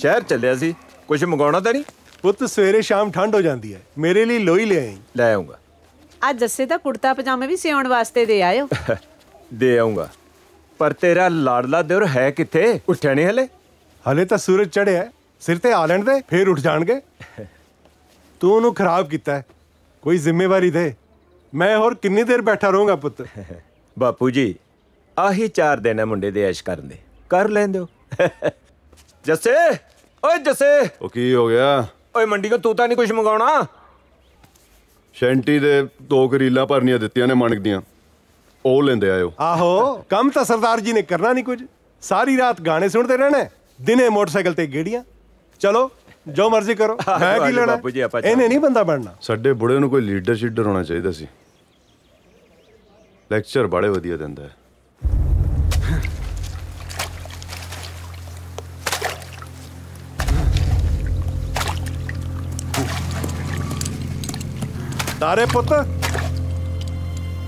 शहर चलिया सी कुछ मंगाउणा तां नहीं? पुत सवेरे शाम ठंड हो जाती है मेरे लिए लोई ले आई। ले आऊंगा। आज जस्से दा कुर्ता पजामे भी सियाउण वास्ते दे आयो। दे आऊंगा पर तेरा लाडला देवर है किथे? उठ्या नहीं हले? हले तो सूरज चढ़िया सिर ते आ लैण दे फिर उठ जाणगे। तू उन्हूं खराब कीता है कोई जिम्मेवारी दे मैं होर कितनी देर बैठा रहूंगा पुत? बापू जी आही 4 दिन है मुंडे दे ऐश करन दे कर लैण दिओ। जस्से ओए जस्से ओ की हो गया? ओए मंडी को तू तां नहीं कुछ मंगाउणा? शैंटी दे 2 करीला भरनियां दित्तियां ने माणक दियां ओ लैंदे आयो। आहो कम तां सरदार जी ने करना नहीं कुछ सारी रात गाने सुनते रहना दिने मोटरसाइकिल ते गेड़ियां चलो जो मर्जी करो मैं की लैणा इहने नहीं बंदा बनना। साडे बुढ़े नूं कोई लीडर शीडर होना चाहिदा सी लैक्चर बड़े वधिया दिंदा है। तारे पुत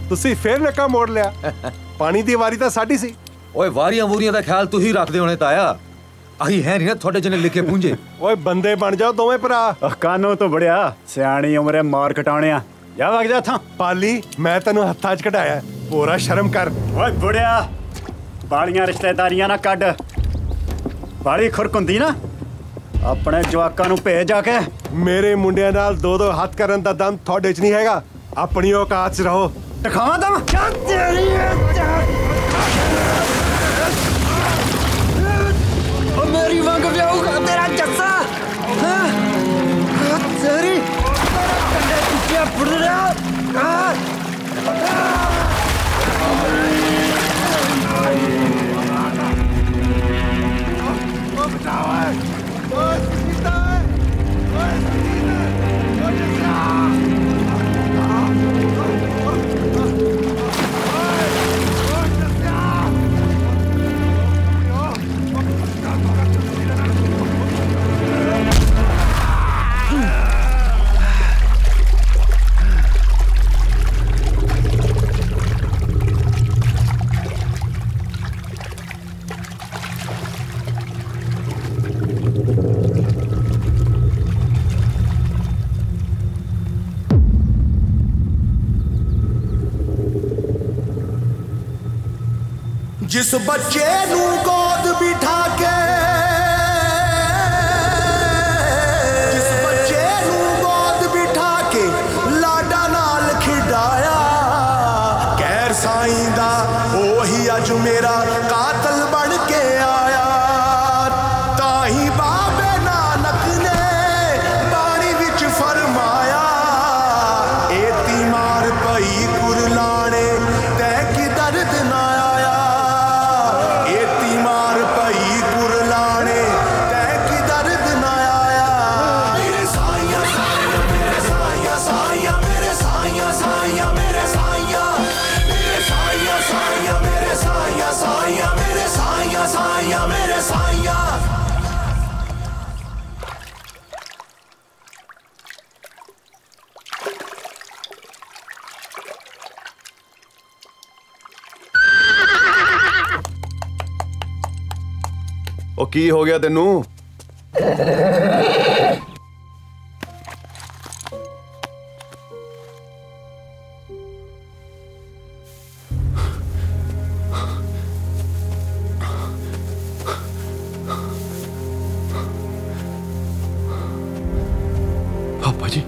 तुसी फिर नक्का मोड़ लिया पानी दी वारी तां साडी सी। ओए वारियां वूरियां दा ख्याल तू ही रखदे होणे ताया आही है नहीं ना थोड़े जने लिखे पूंजे। ओए बंदे बन जाओ दोवें भरा कानो तो बड़िया सियाणी उमरे मार कटाणिया जा वग जा थां पाली मैं तैनूं हत्थां च कढाया पूरा शर्म कर। ओए बुढ़िया बालियां रिश्तेदारियां ना कढ बाली खुरक हुंदी ना अपने जवाकां नूं भेज आके मेरे मुंडिया नाल 2-2 हाथ करन दा दम थोड़े च नहीं हैगा अपनी औकात च रहो दिखावां दम ओ मेरी वांग ब्याहूगा तेरा जस्सा हां ओ तेरी कंडे कुटिया फुड़ रहा ओ बचाओ ओ सीता जिस बच्चे नू गोद बिठा के लाडा नाल खिडाया खैर साईं दा ओही अज मेरा कातल बन के आया ताही बाबे नानक ने बाणी विच फरमाया एती मार पई कुरलाने तै कि दर्द ना की हो गया तेनू? पापा जी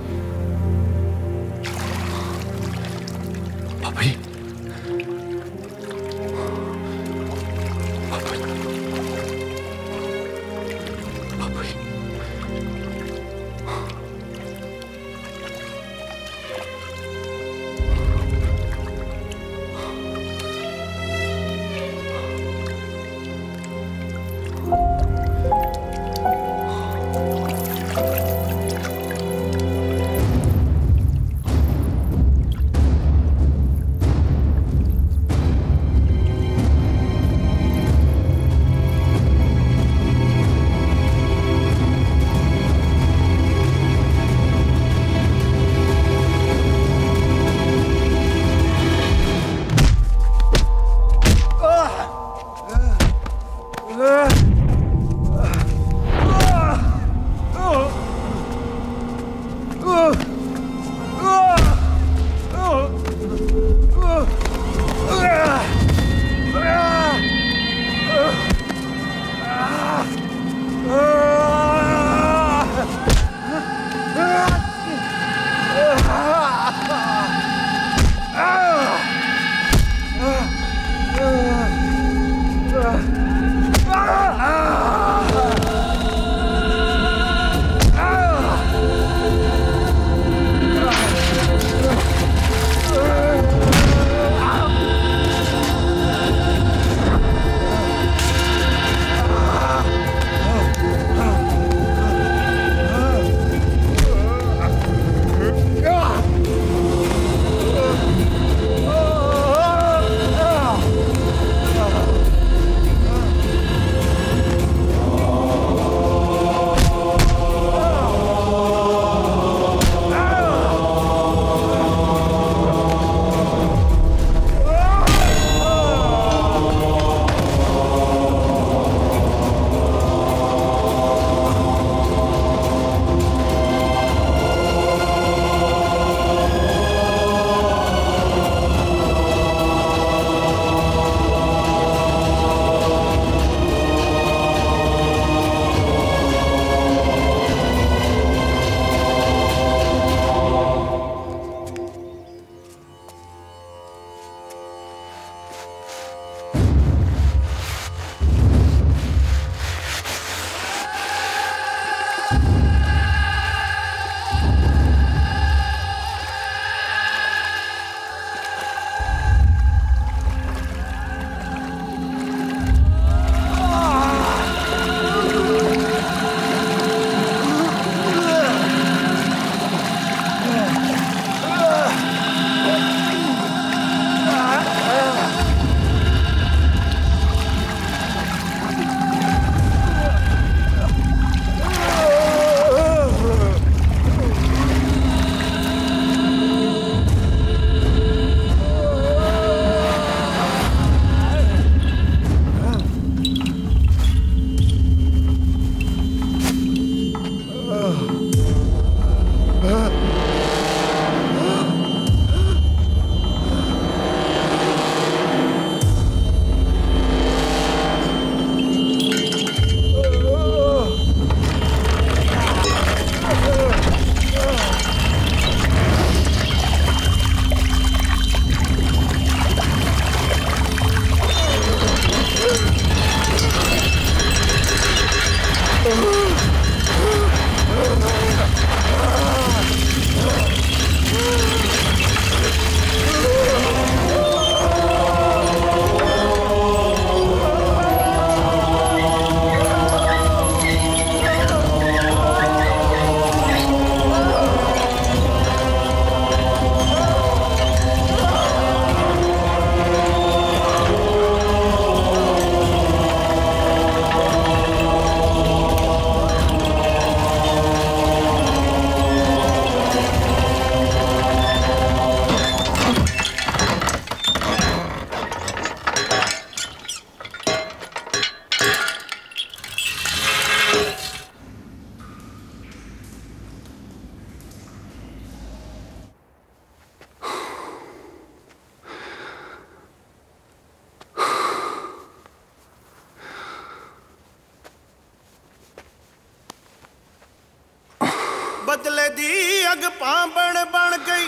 बदले दी अग पांबण बन गई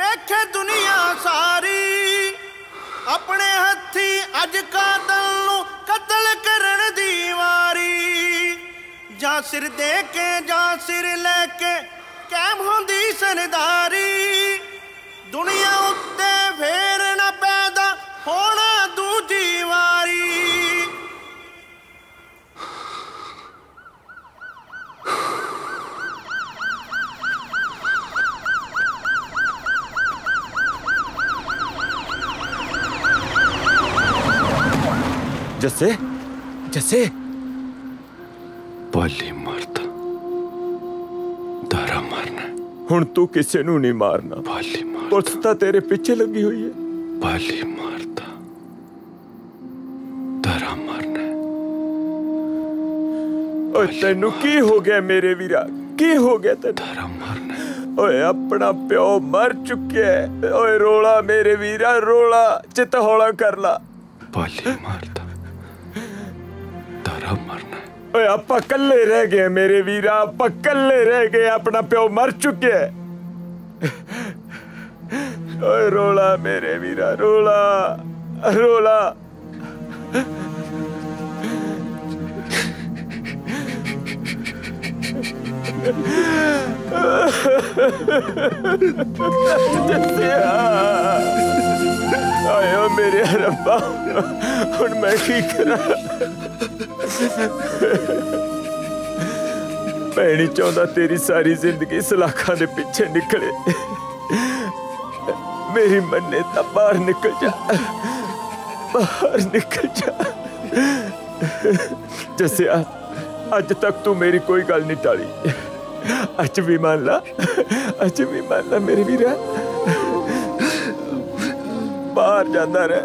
वेखे दुनिया सारी अपने हथी अज कातल नू कतल करन दी वारी जा सिर दे के जा सिर लैके कैम होंदी सरदारी दुनिया उत्ते फेर ना पैदा होना दूजी वारी। जसे जसे पाली मारता तारा मारना हुण तू किसी नू नहीं मारना पाली मारता पुलिस तां तेरे पीछे लगी हुई है पाली मारता तारा मारना ओए तैनू की हो गया मेरे वीरा की हो गया तैनू तारा मारना ओए अपना प्यो मर चुके है ओए रोला मेरे वीरा रोला चित हौला कर ला पाली मारता मरना ओए आपा कल्ले रह गए मेरे वीरा आपा कल्ले रह गए अपना प्यो मर चुके ओए रोला मेरे वीरा रोला रोला आयो मेरे रब्बा हुण मैं की करा मैं नहीं चाहता तेरी सारी जिंदगी सलाखा के पीछे निकले मेरी मन्ने ता बाहर निकल जा जैसे अज तक तू मेरी कोई गल नहीं टाली अज भी मान ला मेरे वीरा बाहर जाता रह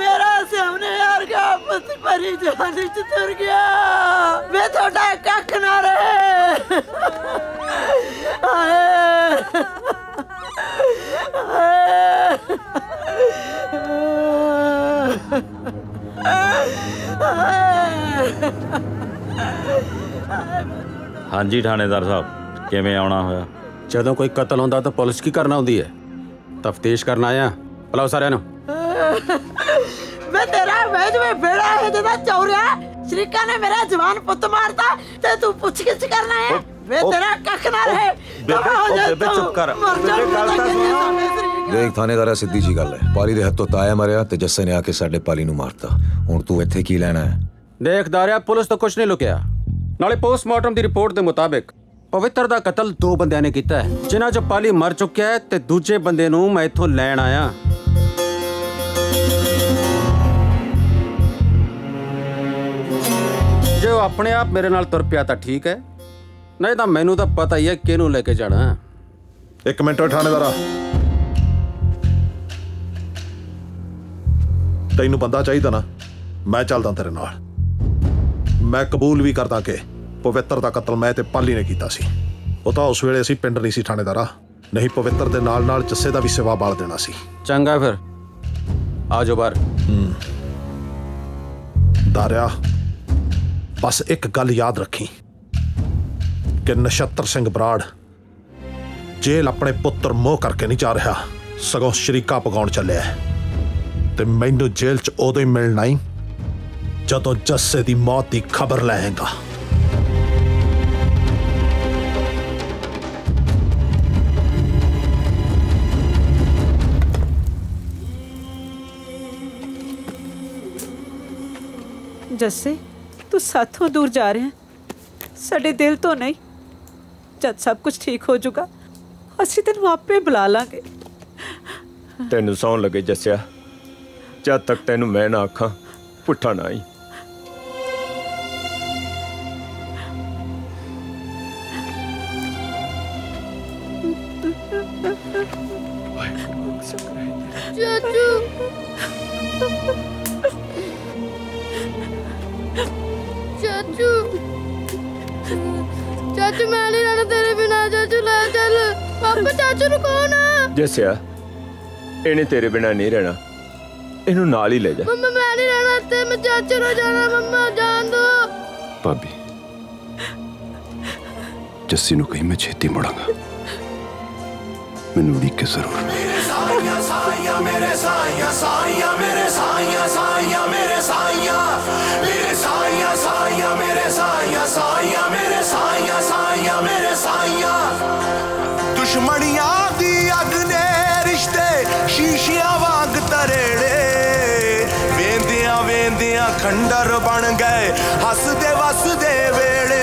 मेरा सामने यार का आपस भरी जाने चुर गया मैं थोड़ा कख ना रहे हाँ जी थानेदार साहब किवें आना होया जदों कोई कतल होंदा तो पुलिस की करना होंदी है तफ्तीश करना आया बुलाओ सारे मैं तेरा वेज में बेड़ा है जदा चौरिया श्रीका ने मेरा जवान पुत मारता ते तू पूछ किछ करना है मैं तेरा कख ना रहे बेबे बेबे चुप कर देख थानेदारा सिद्धी जी गल है पाली दे हत्थों ताया मरिया ते जस्से ने आके साडे पाली नु मारता हुण तू इत्थे की लेना है देख दारिया पुलिस तो कुछ नहीं लुकिया नाले पोस्टमार्टम दी रिपोर्ट दे मुताबिक पवित्र दा कतल दो बंदियां ने कीता है जिन्हां चों पाली मर चुक्या है ते दूजे बंदे नूं मैं इत्थों लैण आया जे ओह अपने आप मेरे नाल तुर पिया तां ठीक है नहीं तां मैनूं तां पता ही है किहनूं लेके जाना एक मिनट थानेदारा तैनूं बंदा चाहीदा ना मैं चलदा तेरे नाल मैं कबूल भी करदा कि पवित्र का कतल मैं ते पाली ने कीता सी ओह तां उस वेले असीं पिंड नहीं सी थानेदारा नहीं पवित्र दे नाल नाल जस्से दा भी सेवा बाल देना सी चंगा फिर आ जाओ बाहर दारिया बस एक गल याद रखी कि नछत्र सिंह बराड़ जेल अपने पुत्र मोह करके नहीं जा रहा सगों शरीका पकाउण चलिया ते मैनूं जेल च उदों ही मिलना ही जदों जस्से दी मौत की खबर लैंगा जस्से तू साथों दूर जा रहे हैं साढ़े दिल तो नहीं जब सब कुछ ठीक हो जाऊगा असं तेन आपे बुला लांगे तेन सौन लगे जस्या जब तक तेन मैं ना आखा पुट्ठा ना आई चाचू इन्हें तेरे बिना नहीं रहना इन्हों नाल ही ले जा। मम्मा मैं नहीं रहना इत्थे, मैं चाचे रो जाना। मम्मा जान दो। भाभी जस्सी नूं कहीं मैं छेती मुड़ांगा, मैनूं उड़ीक के जरूर। मेरे साईया साईया मेरे साईया साईया मेरे साईया साईया मेरे साईया मेरे साईया साईया मेरे साईया साईया मेरे साईया साईया मेरे साईया। दुश्मनियां दी अग ने रिश्ते शीशियां वांग तरेड़े, वेंदियां वेंदियां खंडर बन गए हसदे वसदे वेड़े।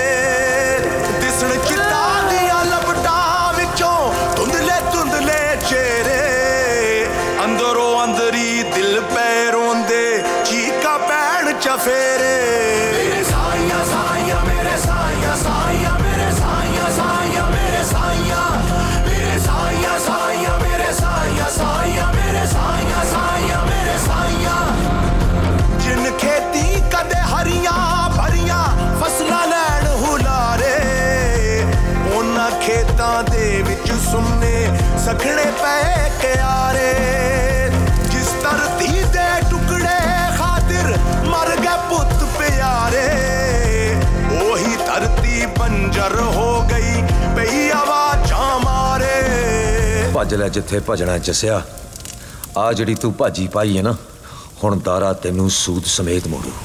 सखने पे क्यारे जिस धरती दे टुकड़े खातिर मर गए पुत प्यारे, वही धरती बंजर हो गई पई आवाजां मारे। भज लै जिथे भजना जस्या, आ जिहड़ी तू भाजी पाई है ना, हुण दारा तैनूं सूद समेत मोड़ू।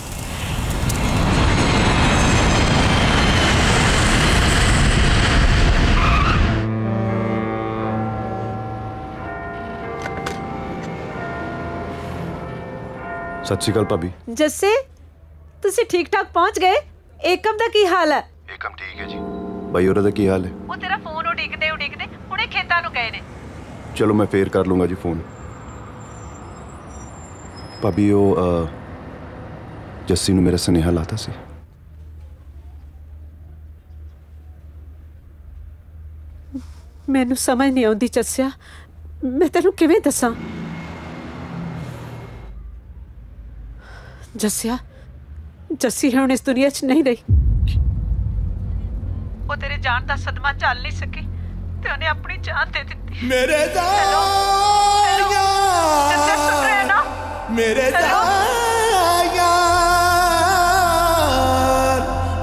सत श्री अकाल भाभी। जस्से तुसी ठीक ठाक पहुंच गए? एकम दा की हाल है? एकम ठीक है जी। भाई औरा दा की हाल है? वो तेरा फोन उड़ीकदे हुणे खेतां नूं गए ने। चलो मैं फेर कर लूंगा जी फोन। भाभी ओ जस्सी नूं मेरा सुनेहा लाता सी। मैनूं समझ नहीं आउंदी जस्सिया, मैं तैनूं किवें दसां। जस्सिया जस्सी है इस दुनिया च नहीं रही। वो तेरे जान का सदमा चल नहीं सकी ते उन्हें अपनी जान दे दी। मेरे दाया मेरे दाया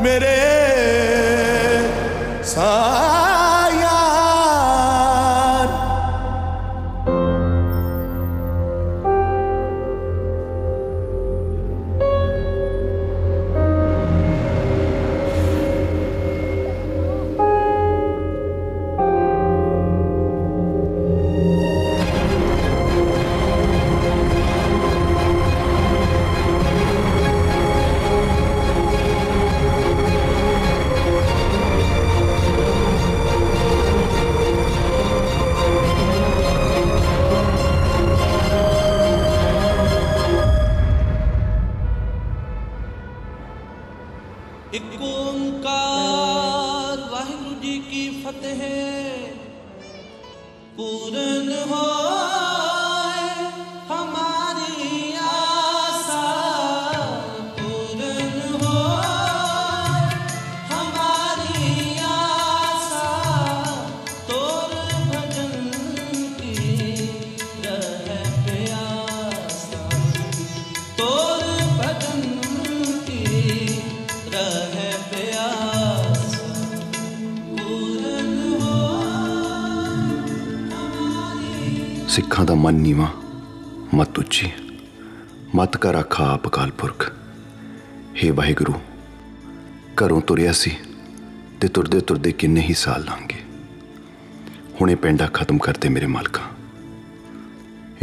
मेरे सिखा दा मन नीवा मत उची मत कर आखा आप अकाल पुरख। हे वाहिगुरू, घरों तुरया सी ते तुरदे तुरदे किन्ने ही साल लंघ गए। हुणे पेंडा खत्म करते मेरे मालका,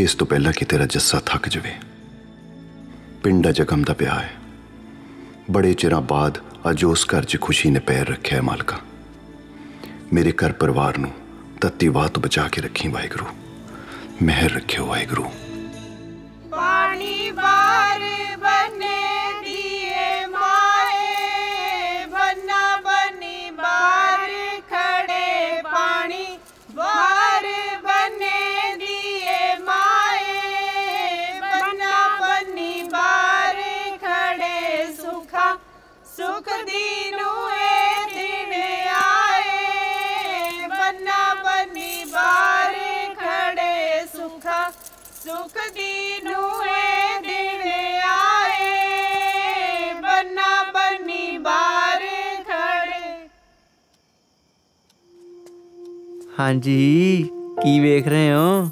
इस तो पहला कि तेरा जस्सा थक जावे। पिंडा जगम दा पिया है, बड़े चिरा बाद अज उस घर च खुशी ने पैर रखा है मालका। मेरे घर परिवार नूं तत्ती वाह तो बचा के रखी वाहिगुरू, मेहर रखे वाहिगुरू। पानी बार बने दिए माए बन्ना बनी बार खड़े, पानी बार बने दिए माए बन्ना बनी बार खड़े, सुखा सुख दीनू हाँ जी की देख रहे हो?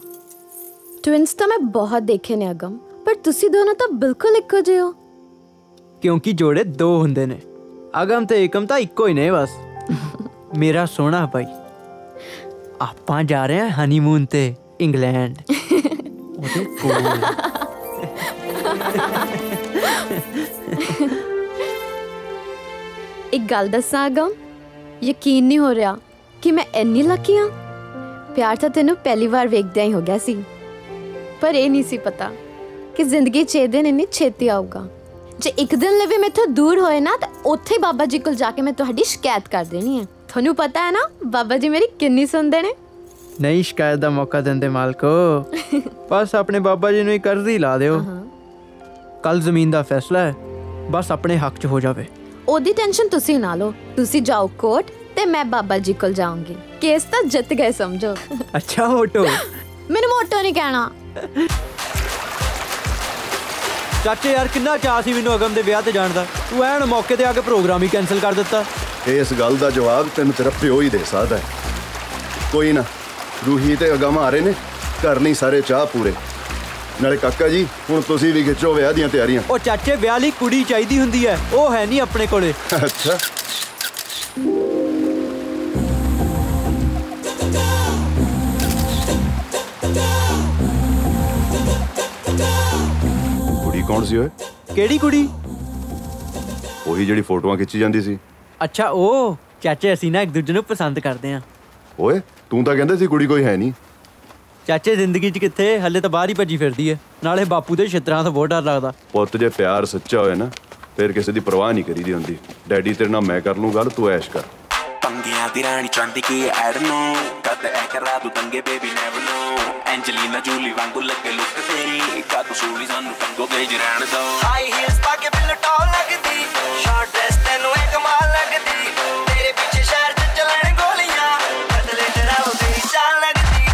ट्विंस तो मैं बहुत देखे ने अगम, पर तुसी दोनों तो बिल्कुल इक्को जे हो। क्योंकि जोड़े दो होंदे ने, अगम तो एकम तो इक्को ही ने बस। मेरा सोना भाई, आप जा रहे हैं हनीमून ते इंग्लैंड। एक गल दसा अगम, यकीन नहीं हो रहा कि मैं इन्नी लकी हाँ। प्यार तो तेनों पहली बार वेखदियां ही हो गया सी, पर यह नहीं सी पता कि जिंदगी 6 दिन इन्नी छेती आऊगा। जे एक दिन लवे मेथों दूर होए ना तो उत्थे बाबा जी कोल जाके मैं तुहाडी शिकायत कर देनी है। थोनू पता है ना बाबा जी मेरी किन्नी सुनदे ने। नहीं शिकायत दा मौका देंदे मालको। बस अपने बाबा जी नूं ही कर्जी ला दिओ। कल जमीन दा फैसला है, बस अपने हक च हो जावे। ओदी टेंशन तुसी ना लो, तुसी जाओ कोर्ट ते मैं बाबा जी कोल जाऊंगी। केस तो जित गए समझो। अच्छा मोटो? मैंने मोटो नहीं कहना। चाचे यार कितना चाह सी मैनूं अगम दे ब्याह ते जाण दा, तू ऐन मौके ते आके प्रोग्राम ही कैंसल कर दिता। इस गल दा जवाब तैनूं तेरा पिओ ही दे सकदा है। कोई ना, रूही ते अगम आ रहे ने, करनी सारे चाह पूरे। नाले काका जी हुण तुसीं भी खिचो ब्याह दीआं तैयारियां। ओ चाचे ब्याह लई कुड़ी चाहीदी हुंदी है, ओह है नहीं अपने कोले। अच्छा कौन सी होए? केड़ी कुड़ी? ओही जेड़ी फोटोआं खिची जांदी सी। अच्छा ओ चाचे असीं ना एक दूजे नूं पसंद करदे हां। ओए तूं तां कहंदा सी कुड़ी कोई है नहीं। चाचे जिंदगी च किथे, हले तां बाहर ही भजी फिरदी है। नाले बापू दे छित्तरां तों बहुत डर लगदा। पुत्त जे प्यार सच्चा होए ना फिर किसी दी परवाह नहीं करीदी हुंदी। डैडी तेरे नाल मैं कर लूं गल, तूं ऐश कर। पंगियां दी रानी चांदी की एडनो कद एकरा तू तंगे baby never no Angelina Jolie वांगू लगे लुक तेरी का तू सूली सानू तंगो दे जरान दो हाई हील्स पाके बिल टॉल लगदी शॉर्ट ड्रेस तेनू एक माल लगदी तेरे पीछे शहर च चलन गोलियां बदले तेरा वो तेरी चाल लगदी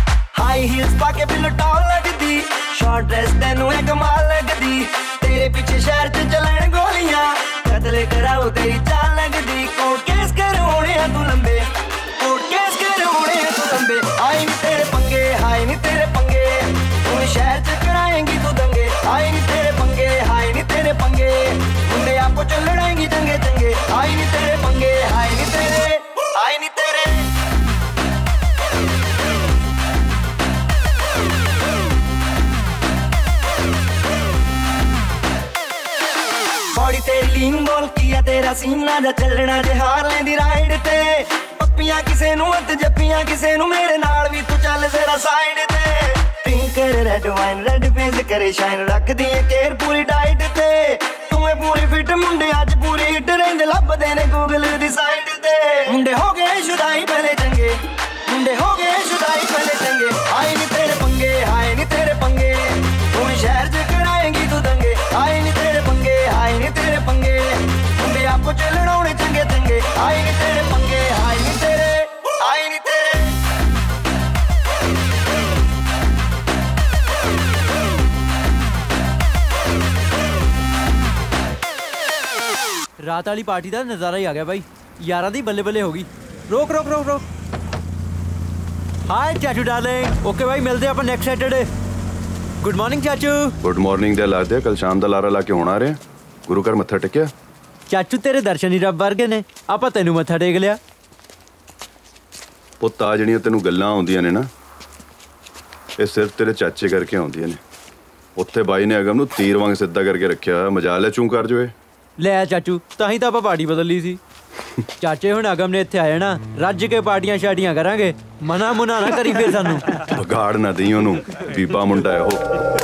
हाई हील्स पाके बिल टॉल लगदी शॉर्ट ड्रेस तेनू एक माल लगदी तेरे पीछे शहर च चलन गोलियां बदले तेरा वो तेरी चाल लगदी कोट केस करोड़े तू लंबे कोट केस करोड़े तू लंबे आई नी तेरे पंगे हाय नी तेरे पंगे तू शहर च कराएंगी तू दंगे आई नी तेरे पंगे हाय नी तेरे पंगे मुंडे आपको चलड़ाएंगी चंगे चंगे आई नी तेरे पंगे हाय नी तेरे आई नी तेरे बोल किया तेरा सीना जा चलना जे हार लेंदी राइड ते पप्पियां किसे नू अत जप्पियां किसे नू मेरे नाल भी तू चल जरा साइड ते पिंकर रेड वाइन रेड फेस करे शाइन रख दी केयर पूरी डाइट ते तूं पूरी फिट मुंडे अज पूरी हिट रेंद लभदे ने गूगल दी साइड ते मुंडे हो गए शुदाई भले चंगे मुंडे हो गए शुदाई भले चंगे आई नी तेरे पंगे हाय नी तेरे पंगे तू शहर च कराएंगी तू दंगे आई नी तेरे पंगे हाय नी तेरे पंगे मुंडे आपको चलड़ाने चंगे चंगे आई नी तेरे पंगे हाय नी तेरे रात वाली पार्टी का नज़ारा ही आ गया भाई। यारा दी बल्ले बल्ले होगी। रोक रोक रोक रोक हाय चाचू डार्लिंग। ओके भाई मिलते हैं अपन नेक्स्ट सैटरडे। गुड मॉर्निंग चाचू। गुड मॉर्निंग दे ला दे कल शाम का लारा ला के होना आ रहे गुरु घर मत्था टेकिया। चाचू तेरे दर्शन ही रब वर्गे ने, आपां तैनूं मत्था टेक लिया। पुत्त आ जिहड़ियां तैनूं गल्लां आउंदियां ने ना ये सिर्फ तेरे चाचे करके आउंदियां ने। उत्थे बाई ने अगम नूं तीर वांग सिद्धा करके रखिया होया। मजाल चूं कर जोए ले चाचू ताहीं तां आपां पार्टी बदल ली सी। चाचे हुण अगम ने इत्थे आ जाणा रज के पार्टियां शार्टियां करांगे। मना मुना ना करी फिर सानू बगाड़ ना देई ओनू बीबा मुंडा है ओ।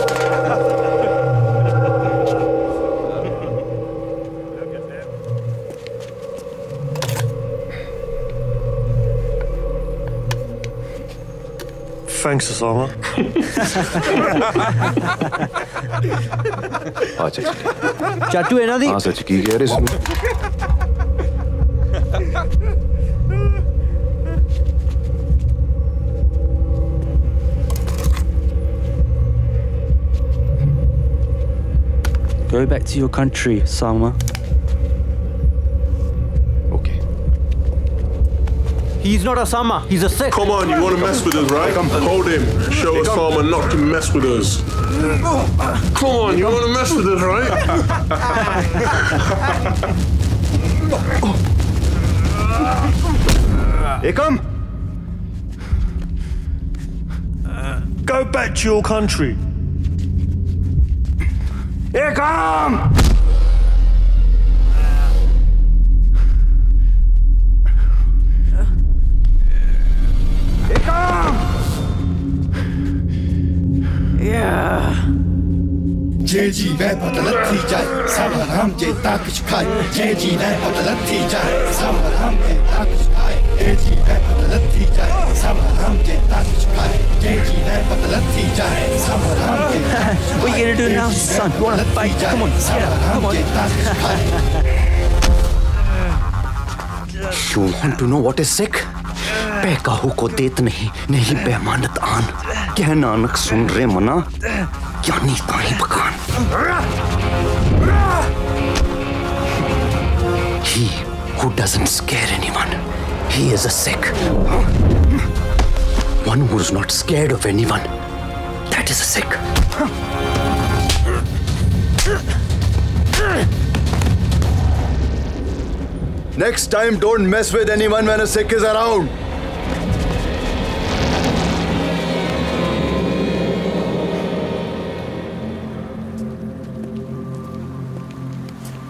थैंक्स सामा। अच्छा चाचू इना दी हां सच की कह रहे इसनू Go back to your country, Salma. Okay. He's not Osama. He's a Sikh. Come on, you want to mess with us, right? Hold him. Show Osama not to mess with us. Come on, you want to mess with us, right? Ikram! Go back to your country. Ikram! Ikram! Yeah. जेजी वे बदलत थी जाए सावर हम जेता कुछ खाए जेजी वे बदलत थी जाए सावर हम जेता कुछ खाए जेजी वे बदलत थी जाए सावर हम जेता कुछ खाए जेजी वे बदलत थी जाए सावर हम जेता कुछ खाए What are you gonna do now, son? You wanna fight? Come on, get up, come on. You want to know what is sick? पैकाहू को देत नहीं नहीं बेमानत आन क्या नानक सुन रहे मना यानी ताही बकान He who doesn't scare anyone, he is a Sikh. One who is not scared of anyone, that is a Sikh. Next time, don't mess with anyone when a Sikh is around.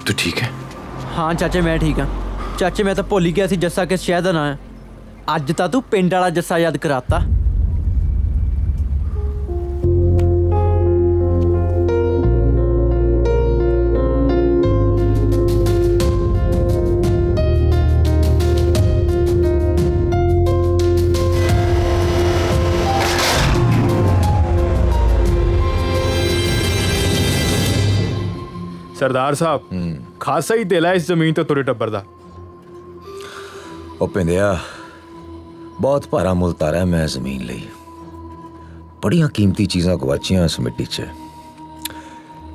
तू ठीक है? हाँ चाचे मैं ठीक हूँ। चाचे मैं तो भूल ही गया सी जस्सा के शायद ना है। आज तो तू पिंड वाला जस्सा याद कराता। सरदार साहब खासा ही दिला इस जमीन तो तुरे टब्बर दा उपेंद्रिया बहुत भारा मुल तारा मैं जमीन ली बड़िया कीमती चीज़ा गुआचिया इस मिट्टी च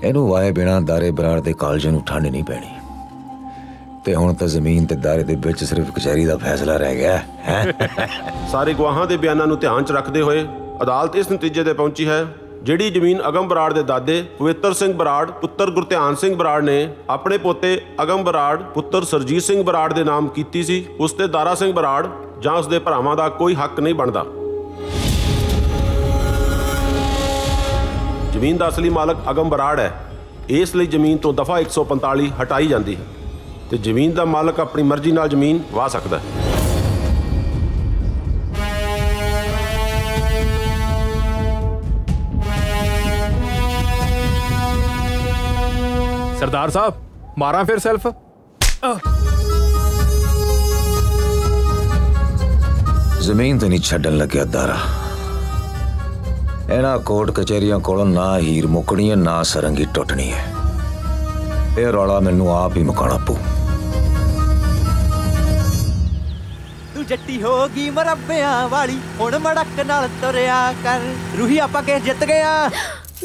इनू वाए बिना दारे बराड़ के कालजे नू ठंड नहीं पैनी ते हुण तां जमीन ते दारे दे विच सिर्फ कचहरी दा फैसला रह गया है सारे गवाहां दे बयानां नू ध्यान च रखदे होए अदालत इस नतीजे ते पहुंची है जिहड़ी जमीन अगम बराड़ दे दादे पवित्र सिंह बराड़ पुत्र गुरध्यान सिंह बराड़ ने अपने पोते अगम बराड़ पुत्र सरजीत सिंह बराड़ दे नाम कीती सी उसते दारा सिंह बराड़ जां उस दे भरावां दा कोई हक नहीं बनदा जमीन दा असली मालक अगम बराड़ है इसलिए जमीन तो दफा 145 हटाई जाती है तो जमीन का मालक अपनी मर्जी नाल जमीन वाह सकता है सरदार साहब मारा फिर सेल्फ जमीन तो नहीं छड्डन लग्या दारा इन्हां कोर्ट कचहरियां कोलों ना हीर मुकनी है ना सरंगी टुटनी है यह रौला मैनू आप ही मुकाना पू तू जट्टी होगी मरब्बियां वाली हुण मड़क नाल तुरिया कर रूही आपां के जित गया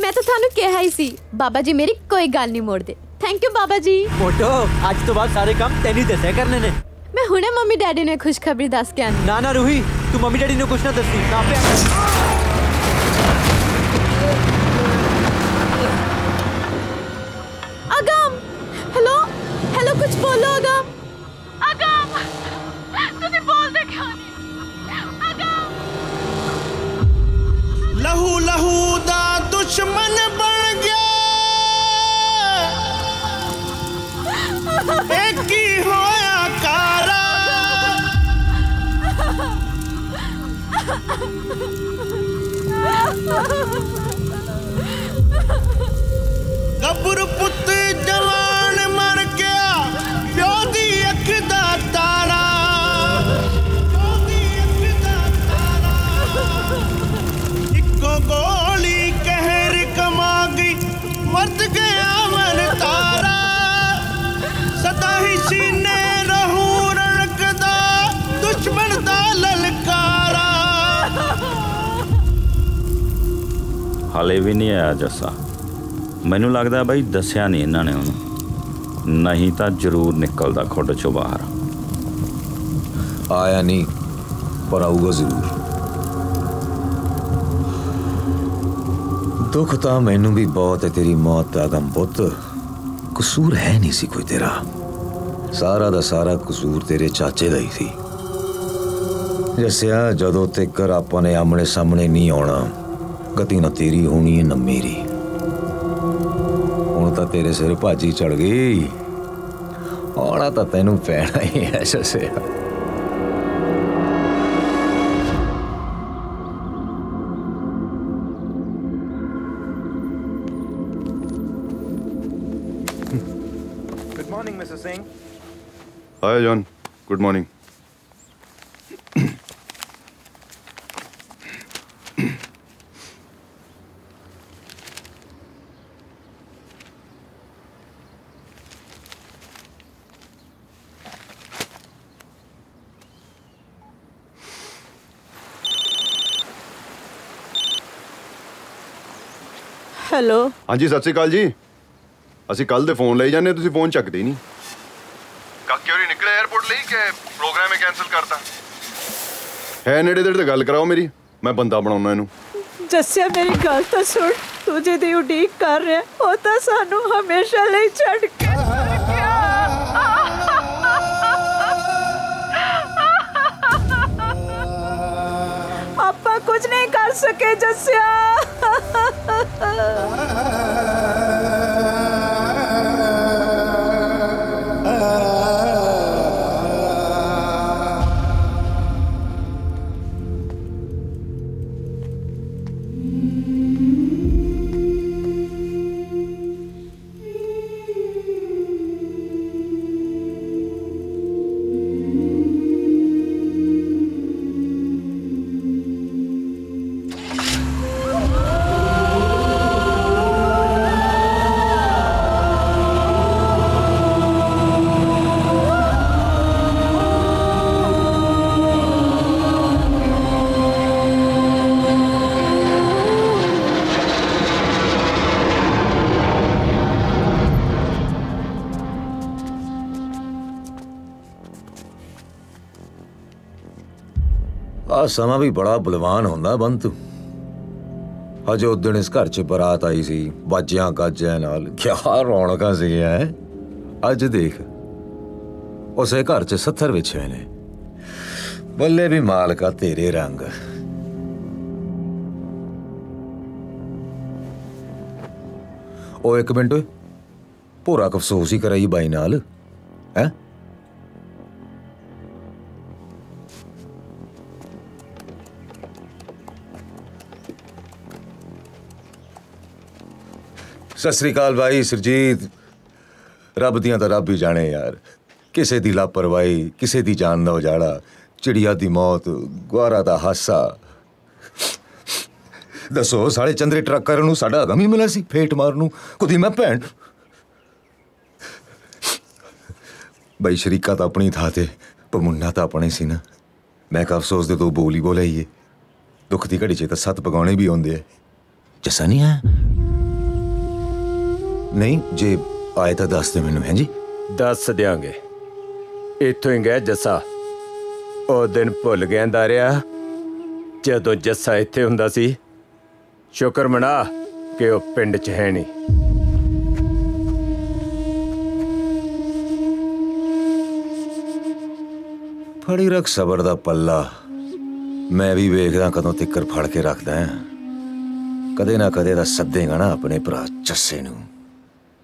मैं तो थानू कहा ही सी बाबा जी मेरी कोई गाल नहीं मोड़ दे थैंक यू बाबा जी फोटो आज तो बाद सारे काम तेनी दसे करने ने मैं हुणे मम्मी डैडी ने खुशखबरी दस के आनी ना ना रूही तू मम्मी डैडी ने कुछ ना दसी ना पे दुश्मन बन गया एक ही होया कारा गब्बर पुत जवान मर गया योदी अख दा तारा इको गोली मर्द गया मन तारा सदा ही सीने रहू रड़कदा दुश्मन दा ललकारा हाले भी नहीं आया जस्सा मैनू लगता बई दसिया नहीं इन्होंने उन्हें नहीं तो जरूर निकलता खुड चो बाहर आया नहीं पर आऊँगा जरूर। दुख तो मैनू भी बहुत है तेरी मौत का गम पुत। कसूर है नहीं सी कोई तेरा, सारा दा सारा कसूर तेरे चाचे दा ही सी। जस्या जदों तक आपां ने आमने सामने नहीं आना, गति ना तेरी होनी है ना मेरी। हुण तां तेरे सिर भाजी चढ़ गई, आना तां तैनूं पैना ही है जस्या। Good morning mister Singh. Hi John, good morning. Hello. हाँ जी, सत श्री अकाल जी। असीं कल दे फोन लाई जाने, तुसीं फोन चकदे ही नहीं। काके होरी निकले एयरपोर्ट लई के प्रोग्राम ही कैंसल करता है। नेड़े देड़े ते गल कराओ मेरी, मैं बंदा बनाउणा इनू। जस्या मेरी गल तो सुन, तू जे दी उडीक कर रहा है ओ तां सानू हमेशा लई छड़ के गया। आपा कुछ नहीं कर सके जस्या। समा भी बड़ा बलवान होंदा बंतू। अजे उस दिन इस घर च बरात आई सी, बाजियां गाजियां नाल क्या रौनक सी है। अज देख उसे घर च 70 विछे ने। बल्ले भी मालका तेरे रंग। ओ एक मिनट, पूरा अफसोस ही कराई बाई नाल है। सत श्री अकाल भाई सुरजीत। रब दियां तो रब ही जाने यार, किसी की लापरवाही, किसी की जान का उजाड़ा, चिड़िया की मौत, गुआरा का हासा। दसो साढ़े चंद्रे ट्रकर नूं साडा अगम ही मिला सी फेट मारनू। कुदी मैं भैन भाई, शरीका तो अपनी था थे, पर मुन्ना तो अपने सी ना। मैं कहा अफसोस दे तो बोल ही बोलाइए, दुख की घड़ी च तो सत्त पगाने भी आउंदे है। जस्सा नहीं है नहीं जे आए तो दस दे मैनू। हैं जी दस देंगे, इतों ही गया जस्सा। ओ दिन भुल गया दारिया, जदों जस्सा इत्थे हुंदा सी। शुक्र मना कि वह पिंड च है नहीं। फड़ी रख सबर दा पल्ला, मैं भी वेखदा कदों तिकर फड़ के रखदा है। कदे ना कदे दा सद्देगा ना अपने भरा जस्से नूं।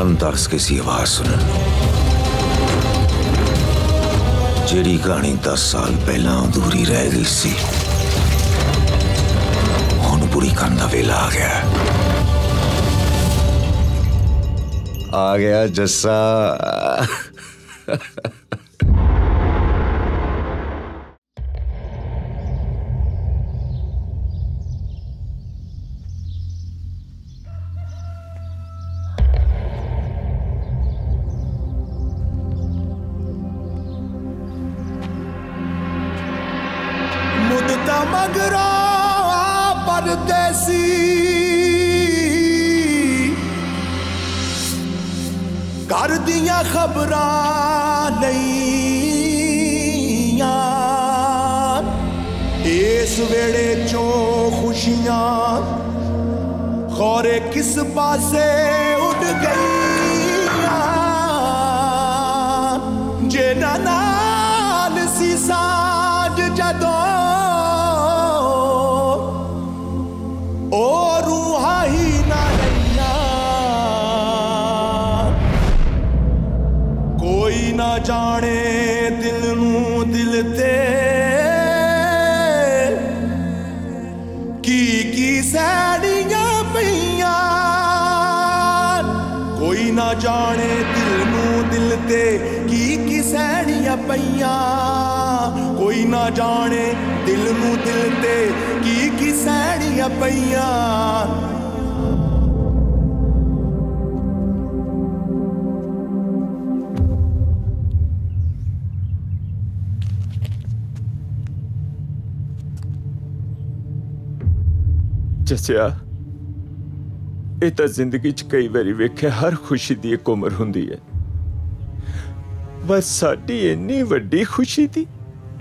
बंद तरस किसी आवाज सुनन जेड़ी कहानी 10 साल पहला अधूरी रह गई सी हुण पूरी करन दा वेला आ गया। आ गया जस्सा। मगरा परदेसी कर दिया खबरां नहीं इस वेड़े चो खुशियां खौरे किस पासे उड़ गई जे नाल सी साज जदों जाने दिल नू दिल ते की सैड़ियां पईयां कोई ना जाने दिल नू दिल ते की सैड़ियां पईयां कोई ना जाने दिल नू दिल ते की सैड़ियां पईयां जस्या ये तो जिंदगी च कई बारी वेख्या हर खुशी की एक उम्र होंदी है बस साडी इन्नी वड्डी खुशी थी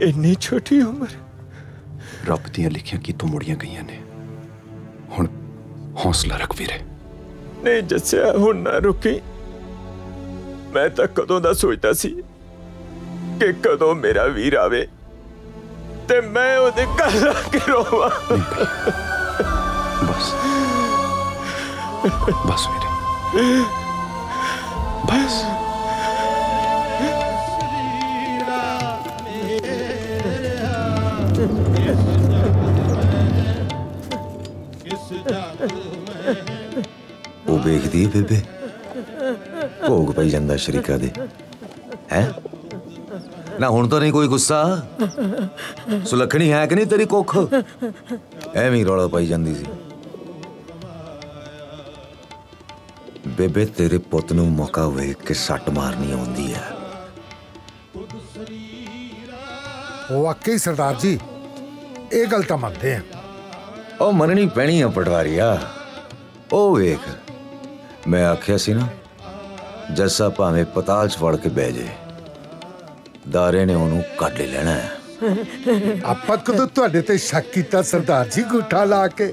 इन्नी छोटी उम्र रब दियां लिखियां की तो मुड़ियां गईयां ने हुण हौसला रख वीरे नहीं जस्या हुण ना रुकी मैं तो कदों दा सोचता सी कि कदों मेरा वीर आवे ते मैं उहदे घर आके रोवां बस मेरे बस वो देखदी बेबे भोग पाई जांदा शरीका दे है ना हुण तो नहीं कोई गुस्सा सुलखणी है कि नहीं तेरी कोख एवें रौला पाई जांदी सी बेबे तेरे पुत नूं मौका होए कि सट मारनी आउंदी है वाकई सरदार जी ये गल तां मनदे आ ओ मननी पैणी है पटवारिया ओ वेख मैं आख्या सी ना जैसा भावें पताल च वड़ के बह जाए दारे ने उन्होंने काट लेना है आपां कदों तुहाडे ते शक कीता सरदार जी गुठा ला के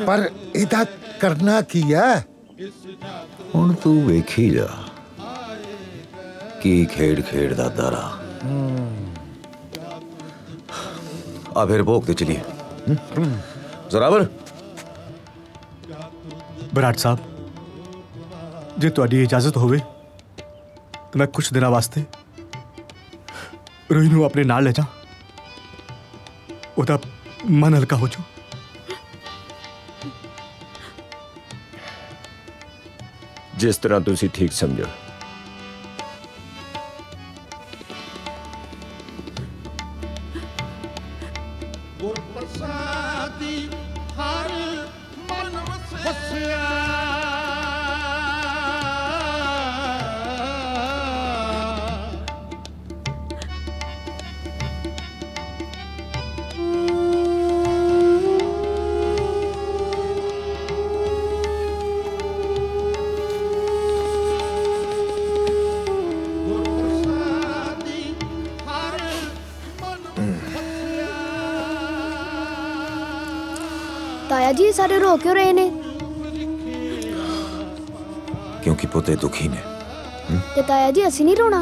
पर इहदा करना की है हुण तू वेखी जा की खेड़ खेड़ दा दारा आ फिर भोग ते चलिए जराबर बराड़ साहब जे तुहाडी इजाजत होवे तो मैं कुछ दिनों वास्ते रोहिणी अपने नाल ले जा उदा मन हल्का हो जाओ जिस तरह तुसी ठीक समझो जी सारे रो क्यों रहे ने क्योंकि पोते दुखी ने ते ताया जी असी नहीं रोना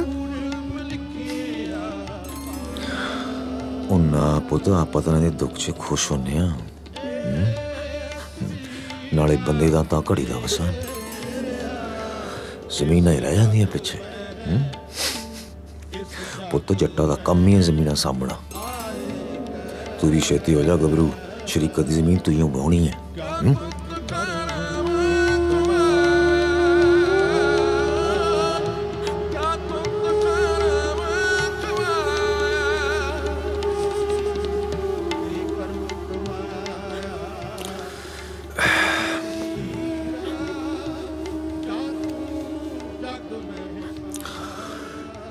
उन्ना पोता पता नहीं दुख च खुश होने नाले बंदे दा तां घड़ी दा वसान ਜ਼ਮੀਨਾਂ ਹੀ ਰਹਿ ਜਾਂਦੀਆਂ ਪਿੱਛੇ। ਪੁੱਤ ਜੱਟਾਂ ਦਾ ਕੰਮ ਹੀ ਹੈ ਜ਼ਮੀਨਾਂ ਸਾਂਭਣਾ। ਤੂੰ ਵੀ ਛੇਤੀ ਹੋ ਜਾ ਗੱਭਰੂ, ਸ਼ਰੀਕ ਦੀ ਜ਼ਮੀਨ ਤੂੰ ਹੀ ਉਗਾਉਣੀ ਹੈ।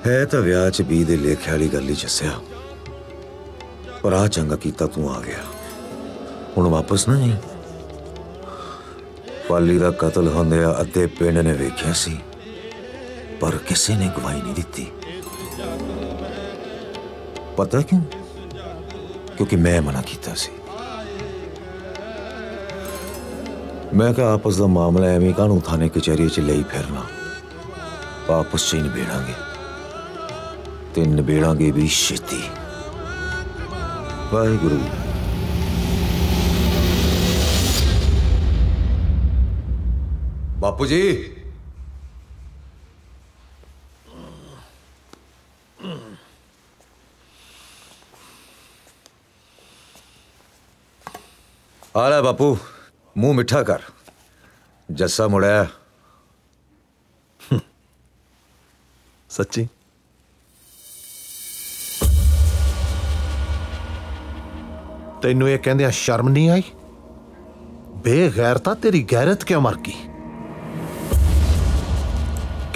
है तो व्याह च बी दे लेखे वाली गल ही जस्या, पर आ चंगा कीता तू आ गया। हुण वापस ना जाई। पाली दा कतल होंदिया अद्धे पिंड ने वेख्या सी, पर किसी ने गवाही नहीं दिती। पता क्यों? क्योंकि मैं मना कीता सी। मैं कहा आपस दा मामला एवें कानून थाने कचहरी च लई फिरना, आपस च ही निबेड़ांगे ते निबेड़ांगे भी छेती। वाहिगुरू। बापू जी, आ रहा बापू, मुंह मिठा कर, जस्सा मुड़ा। सच्ची तेनू ये कहंदे शर्म नहीं आई? बेगैरता तेरी गैरत क्यों मर गई?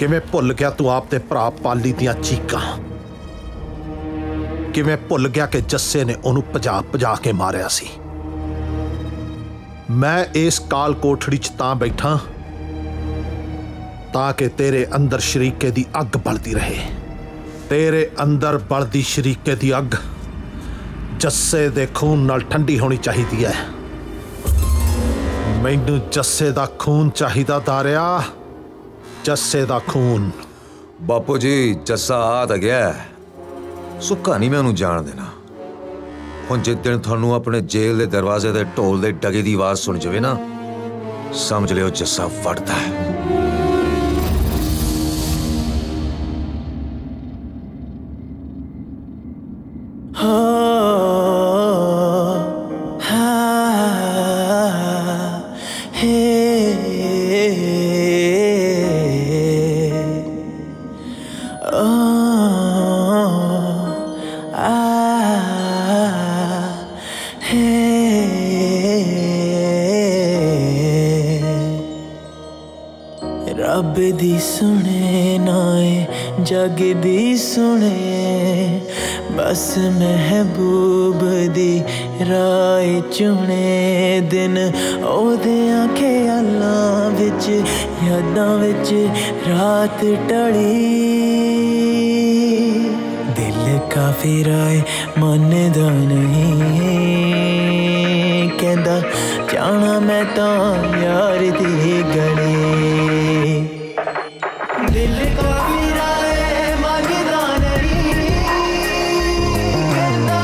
किवें भुल गया तू आप ते भरा पाली दियां चीकां? किवें भुल गया कि जस्से ने उन्हूं भजा भजा के मारिया सी? मैं इस काल कोठड़ी च तां बैठा ताकि तेरे अंदर शरीके दी अग बलदी रहे। तेरे अंदर बलदी शरीके दी अग जस्से दे खून नाल ठंडी होनी चाहिदी है। मैनू जस्से दा खून चाहिदा तारिया, जस्से दा खून। बापू जी, जस्सा आ तां गया, सुक्का नहीं मैं उन्हूं जाण देना। हुण जिस दिन तुहानूं अपने जेल दे दरवाजे दे ढोल दे डगे दी आवाज़ सुन जावे ना, समझ लिओ जस्सा वड़दा है। रब दी सुने नाए जग दी सुने, बस महबूब दी राय चुने। दिन ओदे आंखे अल्लाह विच यादां विच रात टली। दिल काफी राय मन दा नहीं, कहंदा जाना मैं तां यार दी गली। दिल का फिराए मांगदा नहीं, कहता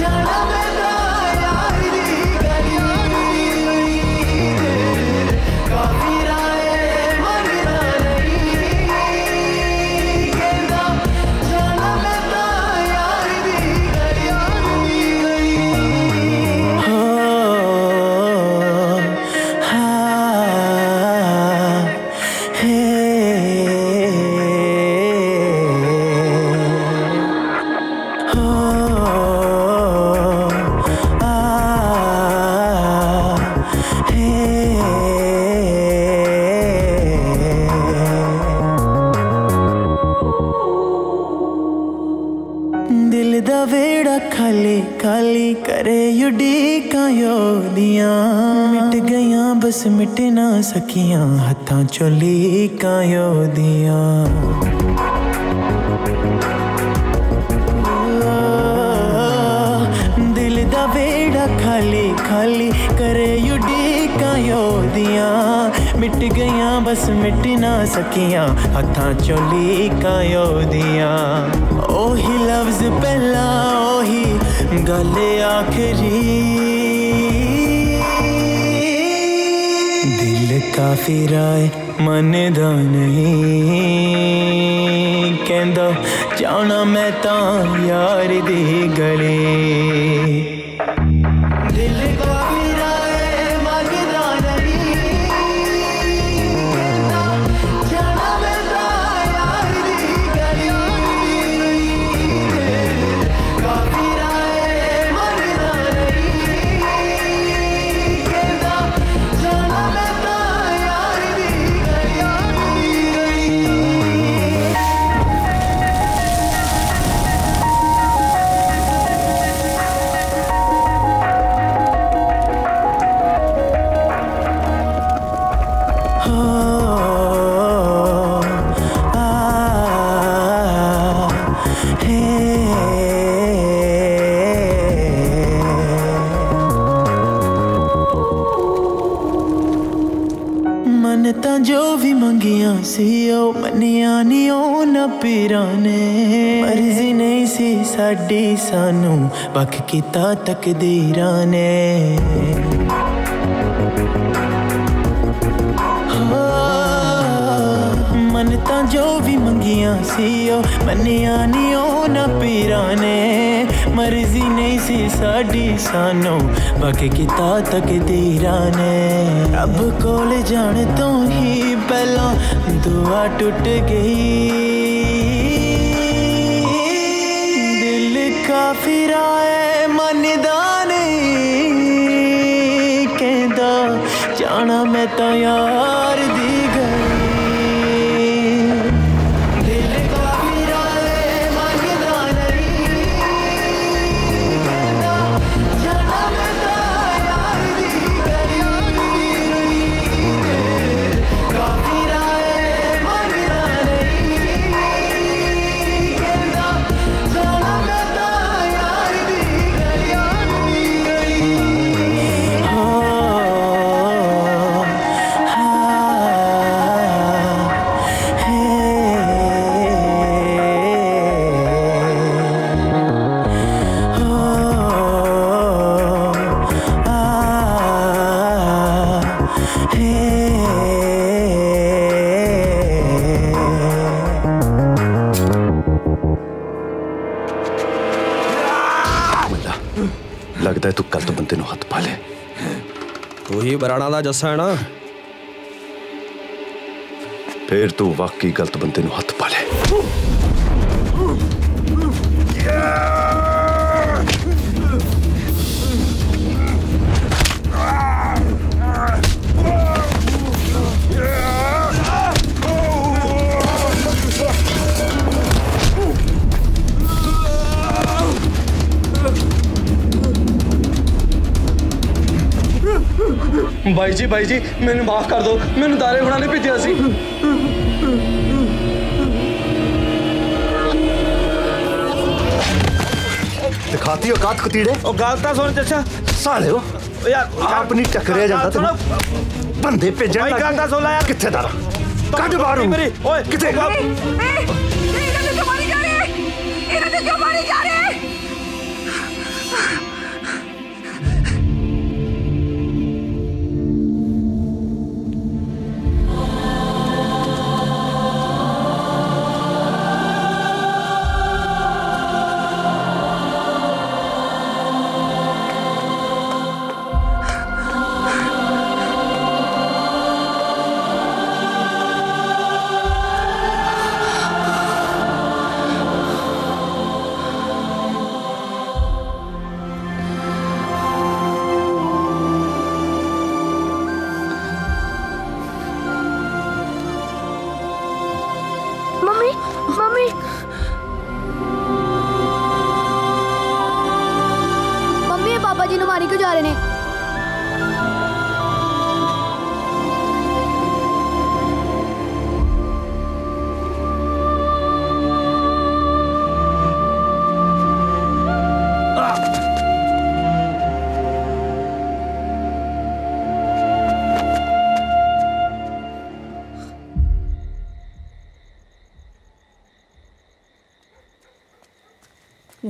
जाना मैं तां यार दी गली। दिल का फिराए मांगदा नहीं, कहता जाना मैं तां यार दी गली। हो हा हे खाली खाली करे युडी कायो दिया, मिट गया बस मिट ना सकिया हथा चोली कायो दिया। दिल दा बेड़ा खाली खाली करे युडी कायो दिया, मिट गया बस मिट ना सकिया हथा चोली कायो दिया। ओही लफ्ज पहला ओही गल आखरी, दिल काफिर आए मनदा नहीं कहंदा जाना मैं तां यार दे गले। मन्नतां जो भी मंगिया सी ओ मनिया नहीं उन्हां पीरां ने, मर्जी नहीं सी साडी सानूं बख कीता तकदीरां ने। मन्नतां जो भी मंगिया सी ओ मनिया नहीं उन्हां पीरां ने, मर्जी नहीं सी साडी सानूं बाकी किता तक दीरां ने। रब कोल जाने तो ही पहला दुआ टूट गई, दिल काफिर आए मनदा नहीं कहंदा जाना मैं तां यार दी गई। लगता है तू कल तो बंदे नु हाथ पा ले। तू ही बराड़ा दा जस्सा है ना, फिर तू वाकई गलत बंदे नु हाथ पा ले। भाई जी मैनू माफ कर दो, मैनू दारे बनाने भेजा सी। दिखाती औकात कतीड़े और गल तां सुन चाचा साले हो यार, आपनी टकरिया जांदा तैनू बंदे भेजण लग। भाई गल तां सुन यार, किथे दारा कट बारू मेरी ओए किथे गल। इन्हां ते मारी जा रहे, इन्हां ते क्यों मारी जा रहे।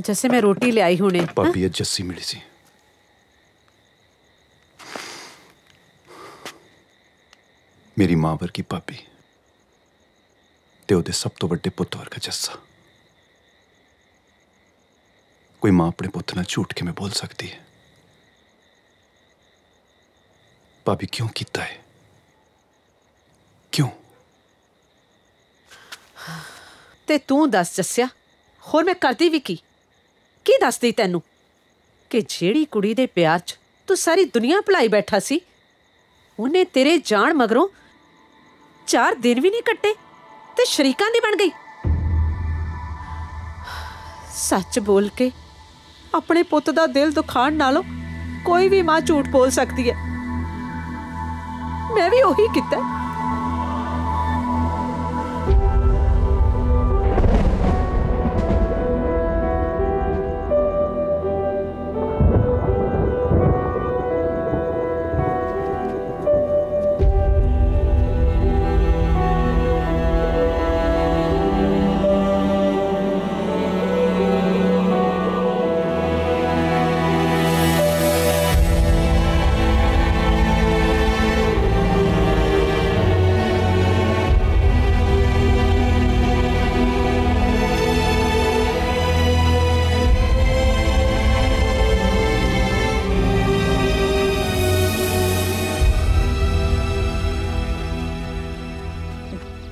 जैसे मैं रोटी ले आई हूँ भाभी, जस्सी मिली सी। मेरी मां वर्गी भाभी ते उहदे सब तो वड्डे पुत वर्गा जस्सा। कोई मां अपने पुत नाल झूठ किवें बोल सकती है? भाभी क्यों कीता है? क्यों? ते तू दस जस्सिया, होर मैं करदी भी की दसदी तैनू कि जेड़ी कुड़ी दे प्यार च तू सारी दुनिया भुलाई बैठा सी, उन्हें तेरे जान मगरों 4 दिन भी नहीं कट्टे ते शरीका नहीं बन गई। सच बोल के अपने पुत दा दिल दुखाण नालों कोई भी मां झूठ बोल सकती है। मैं भी ओही कीता।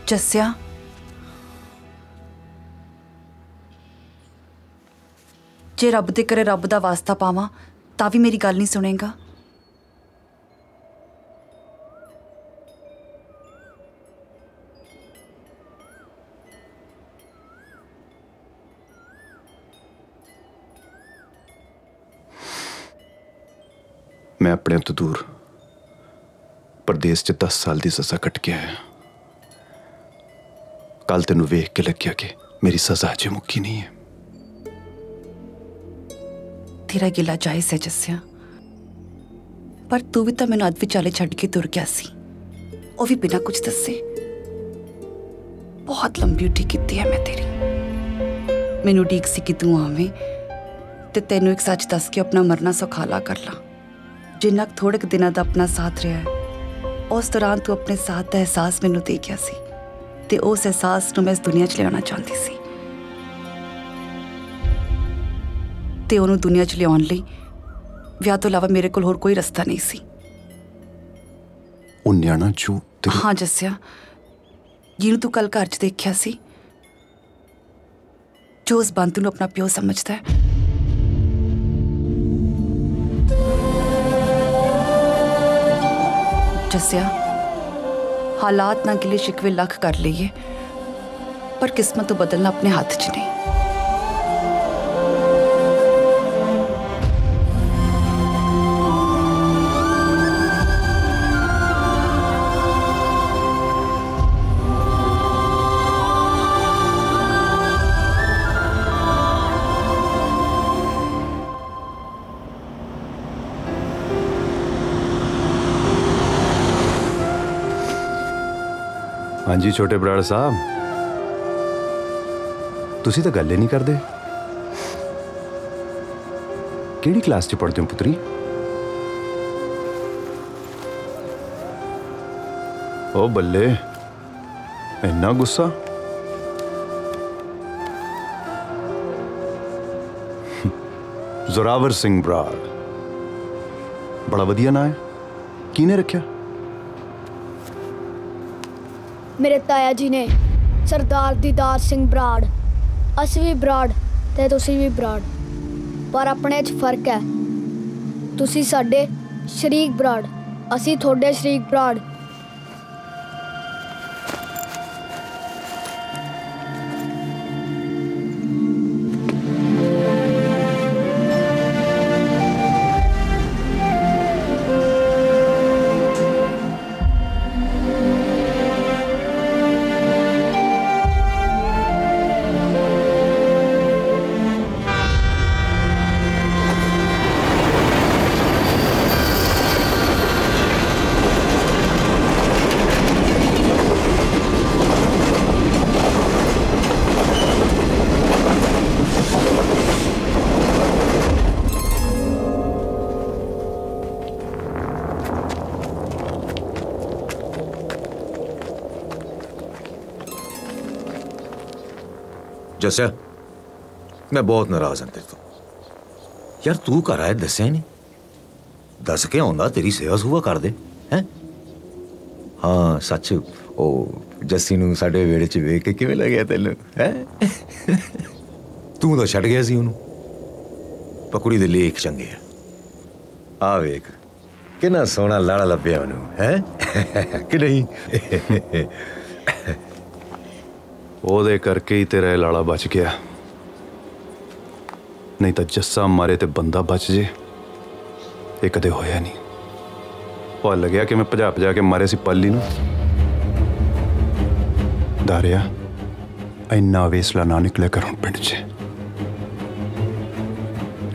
जस्या, जे रब दे करे रब दा वास्ता पावां तां भी मेरी गल नहीं सुनेगा। मैं अपने तो दूर प्रदेश च 10 साल की सजा कट के आया। कल तेन वेख के लग्या कि मेरी सजा अजे मुक्की नहीं है। तेरा गिला जायज है जस्या, पर तू भी तो मैनूं अध विचाले छड्ड के तुर गया सी, वो भी बिना कुछ दसे। बहुत लंबी उठी कीती है मैं तेरी। मैनूं उडीक सी कि तू आवें ते तेनूं एक सच दस के अपना मरना सौखाला कर ला। जिन्ना थोड़े क दिनां दा अपना साथ रहा है, उस दौरान तू अपने साथ दा एहसास मैनूं दे गया सी ते उस एहसास नूं मैं इस दुनिया च लिआउणा चाहती सी ते उहनूं दुनिया च लिआउण लई विआह तो इलावा मेरे कोल होर कोई रस्ता नहीं सी। उह न्याणा जो तेरे हाँ जस्या, जिहनूं तूं कल घर च देखिआ सी, जो उस बंतू नूं अपना प्यो समझदा है, जस्या हालात ना गिले शिकवे लख कर लिए, पर किस्मत तो बदलना अपने हाथ च नहीं। हाँ जी छोटे ब्रादर साहब, तुसी तो गल ही नहीं करते। केड़ी क्लास च पढ़ते हो पुत्री? ओ बल्ले, इन्ना गुस्सा। जोरावर सिंह बराड़, बड़ा वधिया नाम है, किने रखा? मेरे ताया जी ने, सरदार दीदार सिंह बराड़। अस भी बराड़ ते तुसी भी बराड़, पर अपने च फर्क है। तुसी साडे शरीक बराड़, असी थोड़े शरीक बराड़। जैसे मैं बहुत नाराज हूं तेरे तो यार। तू कराए दस नहीं दस के आंदा तेरी सेवा सुवा कर दे हैं। हाँ सच ओ जस्सी नूं साडे वेड़े च वेख के किवें लग्या तैनूं है। तू तो छड़ गया सी उहनूं पकड़ी दे लेख चंगे आ वेख कितना सोहना लाड़ा लभ्या उहनूं है कि नहीं। ओदे करके ही तेरा लाड़ा बच गया नहीं तो जस्सा मारे तो बंदा बच जे ये कदे होया नहीं। और लगे कि मैं भजा भजा के मारे सी पाली नूं दारिया इन्ना वेसला ना निकले कर हूँ पिंड च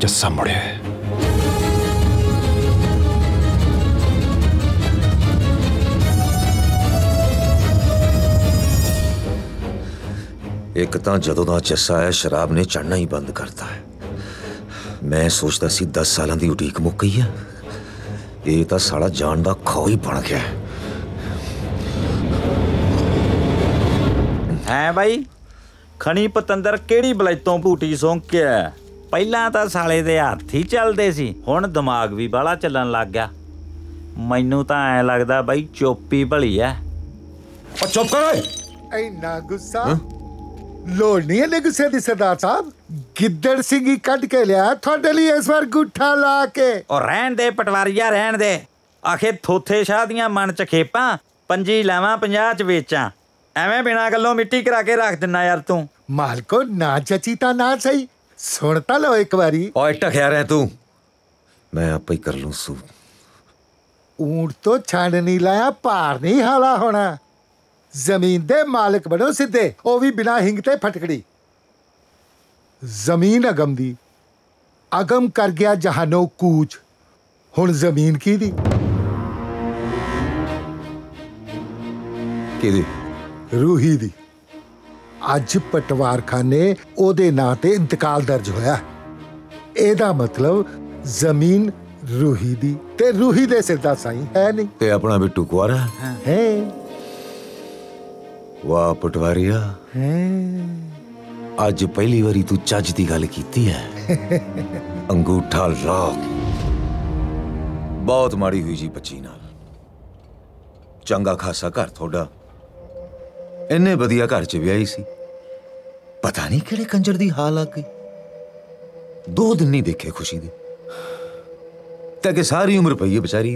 जस्सा मुड़े एक तो जदों का जस्सा है शराब ने चढ़ना ही बंद करता है। मैं सोचता सी 10 साल की उड़ीक मुक गई है ये तो साड़ा जान का खो ही बन गया है। भाई खनी पतंदर केड़ी बलैतों भूटी सौंक पहला तो साले दे हाथ ही चलते सी हुण दिमाग भी बाला चलन लग गया। मैनू तो ऐ लगता बई चोपी भली है। चुप कर इन्ना गुस्सा लोड़ नहीं है गुस्से की सरदार साहब। गिद्दड़ सिंह ही कट के लिया थोड़े लिए इस बार गुठा ला के। और रहन दे पटवारिया रहन दे आखिर थोथे शाह दियां मन च खेपा 25 लावा 50 च बेचा एवं बिना गलों मिट्टी करा के रख दिना यार। तू मालको ना चचीता ना सही सुनता लो एक बारी। और टख्या रहे तू मैं आप ही कर लूं सू। ऊंट तो छाननी लाया पार नहीं हाला होना। जमीन दे मालिक बनो सीधे ओ भी बिना हिंगते फटकड़ी। जमीन अगम दी अगम कर गया जहानो कूच हुन जमीन की दी किदी रूही दी। अज पटवार खाने ओदे नां ते इंतकाल दर्ज होया। एदा मतलब जमीन रूही दी ते रूही दे सिरदा साई है नहीं ते अपना भी टुकवारा है। वाह पटवारिया आज पहली बारी तू चज की गल की है। अंगूठा लाख बहुत माड़ी हुई जी 25 नाल। चंगा खासा घर थोड़ा इन्ने वधिया घर च ब्याही सी पता नहीं किहड़े कंजर दी हाल आ गई। 2 दिन नहीं देखे खुशी दे ताकि सारी उम्र पई है बेचारी।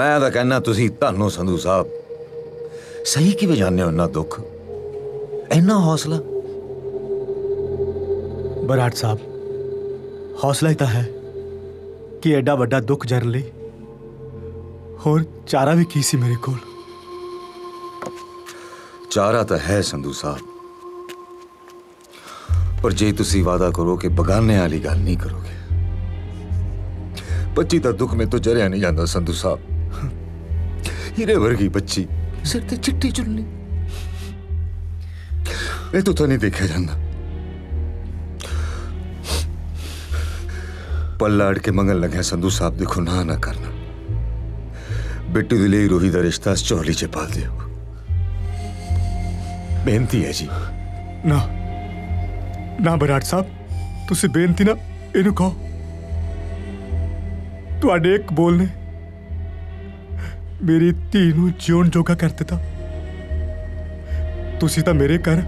मैं तो कहना तुसी धन्नो संधू साहब सही कि जाने इन्ना दुख इन्ना हौसला। बराड़ साहब हौसला ही तो है कि एडा वड्डा दुख जरन लई होर चारा भी की सी मेरे कोल। चारा तो है संधू साहब पर जे तुसी वादा करो कि बगाने वाली गल नहीं करोगे 25 का दुख में तो जरिया नहीं जाता संधू साहब। हीरे वर्गी 25 सिर ते चिट्टी चुन्नी ये तो नहीं देखा जाता। पल्ला अड़ के मंगन लगे संधू साहब देखो ना ना करना बेटू दिले रोही का रिश्ता चौली च पा दियो बेनती है जी। ना ना बराड़ साहब तुसी बेनती ना इनू कहो तुहाडे एक बोलने मेरी धी नूं जीवन जोगा कर दिता। तुसी तां मेरे घर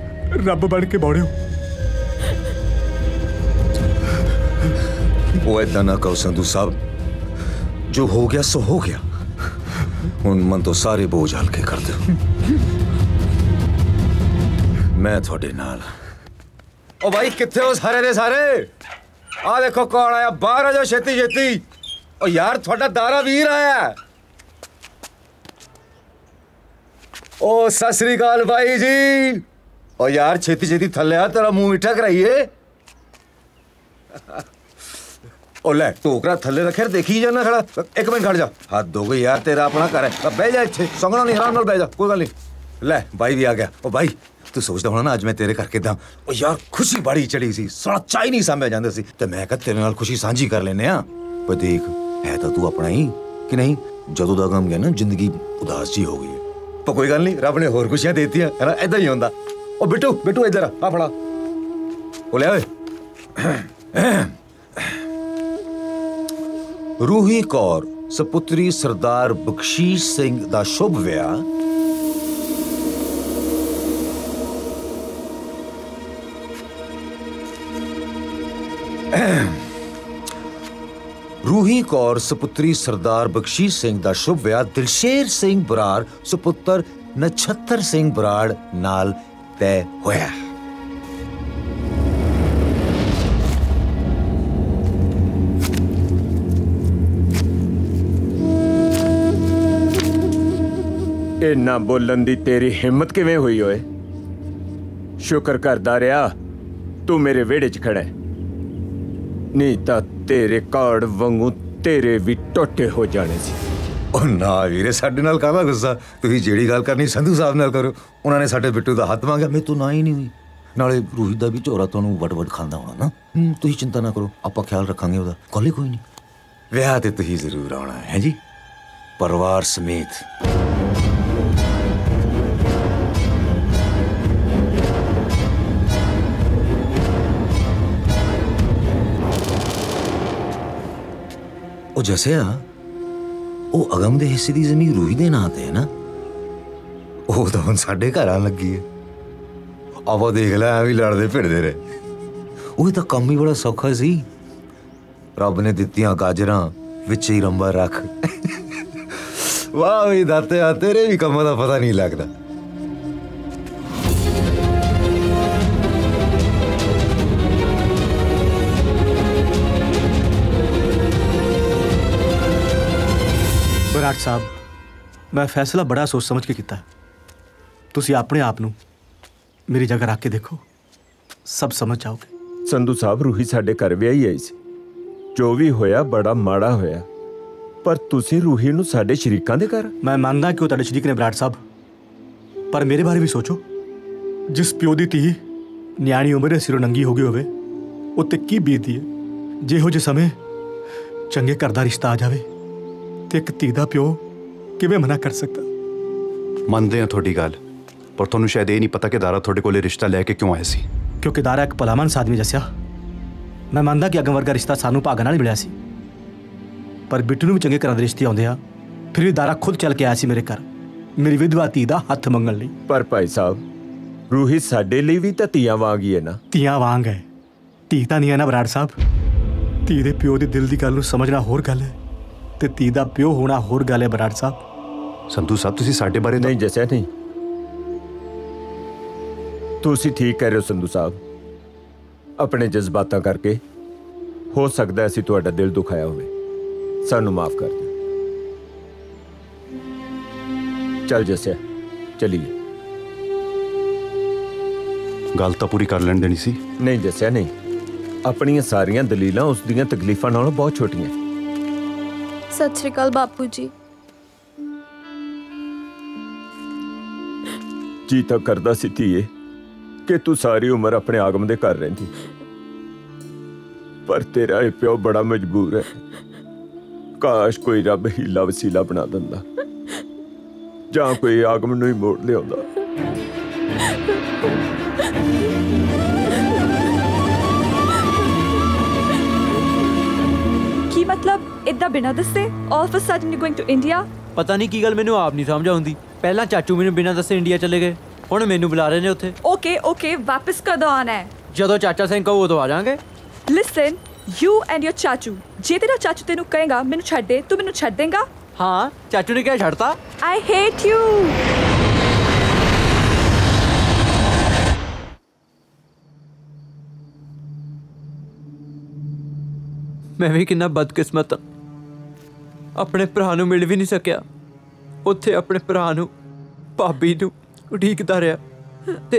रब बन के बौड़े हो। ओए इदां ना कहो संधू साहब जो हो गया सो हो गया हुण मन तो सारे बोझ हल्के कर दो। मैं तुहाडे नाल। ओ भाई कित्थे हो सारे दे सारे आ देखो कौन आया बाहर आ जाओ छेती छेती। ओ यार तुहाडा दारा वीर आया। ओ सत श्री अकाल भाई जी। ओ यार छेती छेती थले आ तेरा मुंह मीठा कराइए। ओ ले टोकरा थले रखे देखी जाना खड़ा। एक मिनट खड़ जा हाथ दोगे यार तेरा अपना घर है बह जा इत्थे संगना नहीं आराम नाल बह जा कोई गल नहीं। ले भाई भी आ गया। ओ भाई तू सोचदा होना ना अज मैं तेरे करके दां। ओ यार खुशी बड़ी चढ़ी सी सारा चाई नहीं सामने जांदा सी ते मैं कह तेरे नाल खुशी सांझी कर लेने आ। पर देख है तो तू अपना ही कि नहीं जदों दा गम गया ना जिंदगी उदास जी हो गई पर कोई गल नहीं रब ने होर खुशियां देती है ना ऐदा ही होंदा। ओ बिट्टू बिट्टू इधर आ फड़ा बोले ओए रूही कौर सपुत्री सरदार बख्शीश सिंह दा शुभ विआह रूही कौर सपुत्री सरदार बख्शीश सिंह दा शुभ विआह दिलशेर सिंह बराड़ सुपुत्र नछत्र सिंह बराड़ नाल तय होया। इन्ना बोलन दी तेरी हिम्मत किवें हुई होए? शुक्र करदा रहा तू मेरे वेड़े च खड़ा है, नहीं तां तेरे कार्ड वांगू तेरे भी टोटे हो जाने सी। ओ ना वीरे साडे नाल काहदा गुस्सा, तुसीं जिहड़ी गल करनी संधू साहब नाल करो। उन्होंने साडे बिट्टू दा हाथ मांगिया, मैं तो ना ही नहीं हुई, नाले रूही दा भी झोरा तुहानूं वट वट खांदा होना ना, तुसीं चिंता ना करो, आपां ख्याल रखांगे उहदा। कल ही कोई नहीं विआह ते तुसीं जरूर आउणा है जी, परिवार समेत। ओ जैसे आ वो अगम दे हिस्से की जमीन रूही दे नां ते है ना, वो तो हम साढ़े घर आन लगी है। आप देख ला भी लड़ते भिड़ते रहे, वही तो काम ही बड़ा सौखा सी, रब ने दित्तियां गाजर विच ही रंबा रख। वाह भाई दाते तेरे भी कमां का पता नहीं लगता। बराड़ साहब, मैं फैसला बड़ा सोच समझ के किया, तुसी अपने आप नूं मेरी जगह रख के देखो, सब समझ आओगे। संधू साहब, रूही साडे घर विआही आई सी, जो भी होया बड़ा माड़ा होया, पर तुसी रूही नूं साडे शरीकां दे घर। मैं मानदा कि तुहाडे शरीक ने बराड़ साहब, पर मेरे बारे भी सोचो, जिस प्यो दी धी न्याणी उम्र सिरों नंगी हो गई होवे उत्ते की बीतदी है। जिहो जे समय चंगे घर दा रिश्ता आ जावे ते एक धी दा प्यो किवें मना कर सकता। मनते हैं थोड़ी गल, पर तुहानू शायद ये नहीं पता कि दारा थोड़े कोले रिश्ता लैके क्यों आया सी, क्योंकि दारा एक भलामनस आदमी जस्या। मैं मानता कि अगम वर्गा रिश्ता सानू भागां नाल मिलिया सी, पर बिट्टू नूं भी चंगे घरां दे रिश्ते आउंदे आ, फिर भी दारा खुद चल के आया सी मेरे घर मेरी विधवा धी दा हथ मंगण लई। पर भाई साहब, रूही साडे लई भी तां धीआं वांग ही है ना। धीआं वांग है, धी तां नहीं है ना बराड़ साहब। धी दे प्यो दे दिल दी गल नूं समझणा होर गल है ते धी दा प्यो होना होर गल है बराड़ साहब। संधू साहब, तुसी साडे बारे नहीं जस्या नहीं, तुसी ठीक कह रहे हो संधू साहब, अपने जज्बातां करके हो सकता है असीं तुहाडा दिल दुखाया होवे, सानू माफ कर दे। चल जस्या चलिए, गल तां पूरी कर लैण देनी सी। नहीं जस्या नहीं, अपणियां सारियां दलीलां उस दियां तकलीफां नालों बहुत छोटियां। सत श्री अकाल बापू जी। जी तो करदा सी धीए कि तू सारी उम्र अपने आगम दे घर रहिंदी, पर तेरा ये प्यो बड़ा मजबूर है। काश कोई रब हीला वसीला बना दिंदा, जां कोई आगम नूं ही मोड़ लिआउंदा। की मतलब इदा बिना दस्से all of a sudden you're going to India? पता नहीं की गल मैनू आप नहीं समझ आउंदी, पहला चाचू मैनू बिना दस्से इंडिया चले गए, हुण मैनू बुला रहे ने उत्थे। ओके ओके, वापस कदों आना है? जदों चाचा सिंह कहो उदों आ जांगे। लिसन यू एंड योर चाचू, जे तेरा चाचू तेनू कहेगा मैनू छड्ड दे, तू मैनू छड्ड देगा? हाँ, चाचू ने क्या छड्डता। I hate you. मैं भी कितना बदकिस्मत, अपने भरा नूं मिल भी नहीं सकिया, उत्थे अपने भरा नूं भाभी नूं उड़ीकदा रहा ते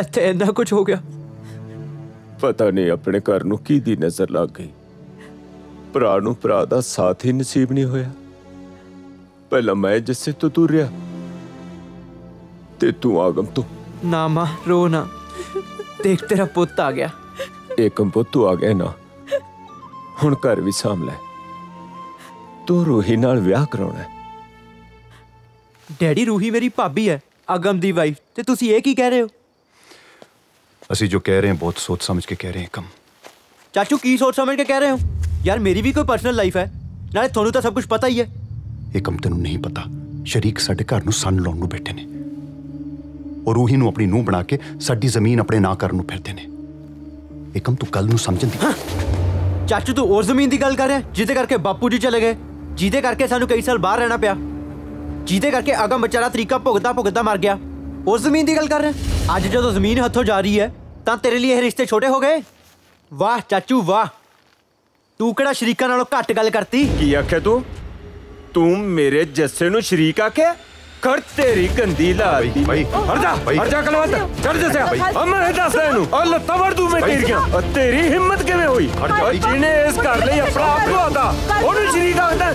इत्थे इन्ना कुछ हो गया। पता नहीं अपने घर नूं की दी नज़र लग गई, भरा नूं भरा दा साथ ही नसीब नहीं होया। पहला मैं जिससे तो दूर रहा ते तू आगम तो। ना मां रो ना, देख तेरा पुत आ गया। एकम पुत तू आ गया ना, हुण घर भी सामभ लै, तू रूही नाल विआह कराउणा है। डैडी रूही मेरी भाभी है, अगम दी वाइफ, ते तुसी ये की कह रहे हो? असी जो कह रहे हैं बहुत सोच समझ के कह रहे हैं। कम चाचू की सोच समझ के कह रहे हो यार, मेरी भी कोई पर्सनल लाइफ है नाले, थोनू तो सब कुछ पता ही है। ये कम तेनू नहीं पता, शरीक साडे घर नूं सन लाउण नूं बैठे ने और रूही नूं अपनी नूं बना के साडी जमीन अपने ना करन नूं फिरदे ने। ये कम तू गल नूं समझण दी। चाचू तू उस जमीन की गल कर रहा है जिदे करके बापू जी चले गए, जिदे करके सानू कई साल बाहर रहना पिया, जिदे करके अगम बेचारा तरीका भुगता भुगता मर गया। उस जमीन की गल कर रहे हैं। अज जो जमीन हथों जा रही है तो तेरे लिए यह रिश्ते छोटे हो गए। वाह चाचू वाह, तू केड़ा शरीका नालों घट गल करती। की आखे तू मेरे जस्से नू शरीक आखे? कर तेरी गंदी लादी। हट जा कलवंत, चढ़ जस्या अमर है दस इनू और लत्ता वड़ दूं मैं तेरी क्या। तेरी हिम्मत किवें होई? जिने इस घर लई अपना आप गवाता ओनू शरीक आखदा।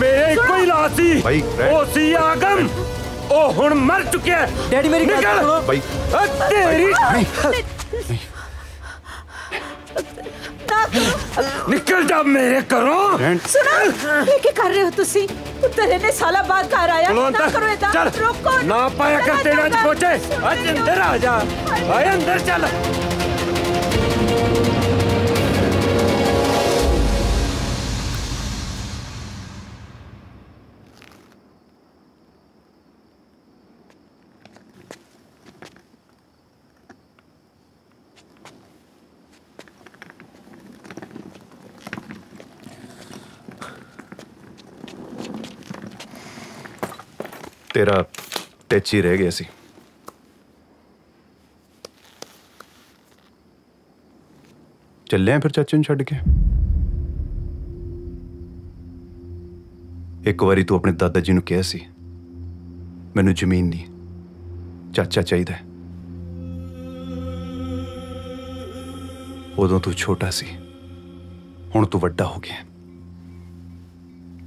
मेरे इक्को ही लाश सी, ओ सी आगम, ओ हुण मर चुकिया। डैडी मेरी गल सुनो भाई। तेरी निकल जा मेरे घरों। सुना ये क्या कर रहे हो तुसी? तेरे ने साला बाद घर आया ना करो इदा। चल रोको ना पाया कर तेरा कोचे। आज अंदर आ जा, आए अंदर चल। तेरा टैची रह गया सी। चलें फिर चाचू छड़ के। एक बारी तू अपने दादा जी ने कहा सी मैनू जमीन नहीं चाचा चाहिए। उदों तू छोटा सी, हुण तू वड्डा हो गया।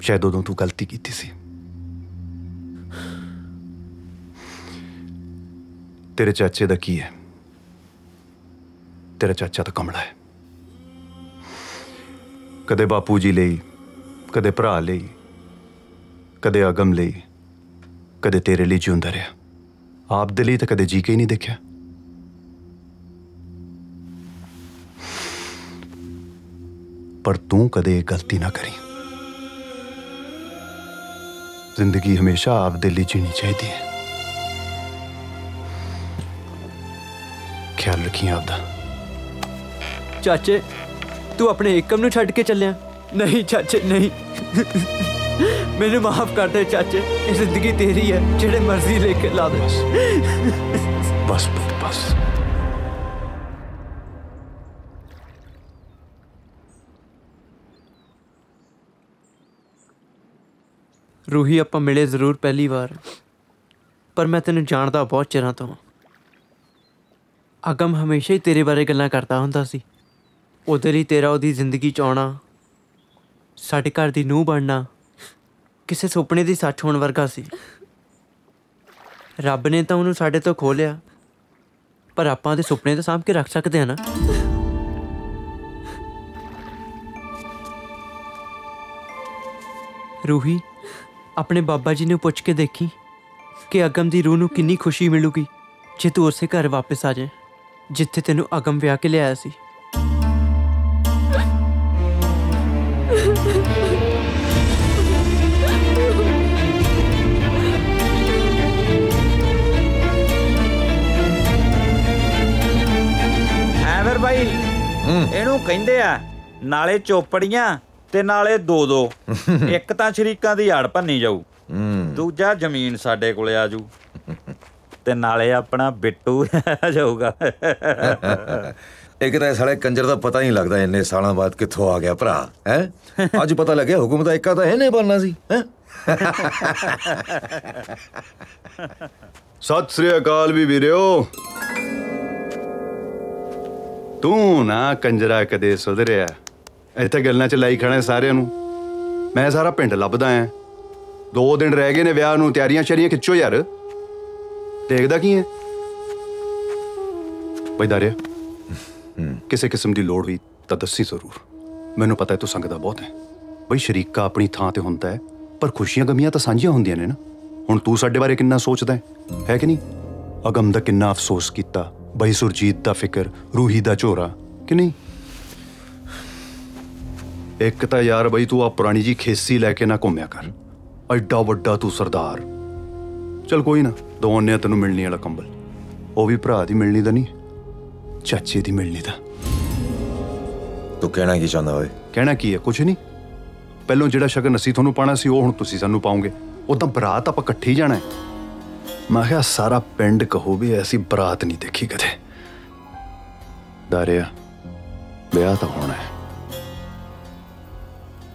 शायद उदों तू गलती कीती सी। तेरे चाचे दा की है? तेरा चाचा तो कमला है। कदे बापू जी लई, कदे भरा लई, कदे अगम लई, कदे तेरे लिए जींदा रहा। आप दे लई तां कदे जी के ही नहीं देखा। पर तू कदे गलती ना करी। जिंदगी हमेशा आप दे लई जीनी चाहिए है। ख्याल रखिए आपदा। चाचे तू अपने एकम नूं छड़ के चलिया? नहीं चाचे नहीं। मैंने माफ कर दे चाचे, ये जिंदगी तेरी है, जेड़े मर्जी लेके ला दे। बस बस बस रूही, आपां मिले जरूर पहली बार, पर मैं तेनूं जानदा बहुत चिरां तों। अगम हमेशा ही तेरे बारे गल्लां करता हुंदा सी। उधर ही तेरा उहदी जिंदगी च आउणा, साडे घर दी नूह बनना किसी सुपने दी सच होण वर्गा सी। रब ने तां उहनूं साडे तों खो लिया, पर आपां उहदे सुपने तां सांभ के रख सकदे हां ना। रूही अपने बाबा जी नूं पुछ के देखी कि अगम दी रूह नूं कितनी खुशी मिलूगी जे तू उस घर वापस आ जाए जिथे तेनू अगम ब्याह के लिया सी। एवर भाई इनू कहंदे आ नाले चोपड़ियां ते नाले दो दो। एक तां शरीकां दी आड़ भन्नी जाऊ, दूजा जमीन साडे कोले आ जू ते नाले अपना बिट्टू जाऊगा। एक तो साले कंजर का पता नहीं लगता इन्ने साल बाद कितों आ गया भरा है। अज पता लगे हुक्म का एक इन्हें बनना सी। सत श्री अकाल भी वीरो। तू ना कंजरा कदे सुधरिया, इत्थे गल्लां च लाई खड़ा सारियां नूं। मैं सारा पिंड लभदा ऐ। 2 दिन रह गए ने विआह नूं, तैयारियां शैयारियां खिच्चो यार। देखदा की है भाई दारिया, किसी किस्म की लोड़ हुई तो दसी जरूर। मैनू पता है तू संगदा बहुत है भाई। शरीका अपनी थां ते हुंदा है, पर खुशियां गमियां तो सांझियां हुंदियां ने ना। हुण तू साडे बारे किन्ना सोचदा है कि नहीं? अगम दा किन्ना अफसोस कीता, भाई सुरजीत दा फिकर रूही दा झोरा कि नहीं। एक तो यार बई तू आ पुरानी जी खेसी लैके ना घूमया कर, एडा वड्डा तू सरदार। चल कोई ना दवाने तेन मिलने वाला कंबल, वह भी भरा की मिलनी का नहीं, चाचे की मिलनी का। तू कहना की चाहता है? कहना की है कुछ नहीं, पहलों जो शगन असी थोनू पाना सी वो हुण तुसी सानू पाओगे। उह तां बरात आपां इकट्ठे ही जाना है। मैं क्या सारा पिंड कहो भी ऐसी बरात नहीं देखी कदे। दारिया ब्याह तो होना है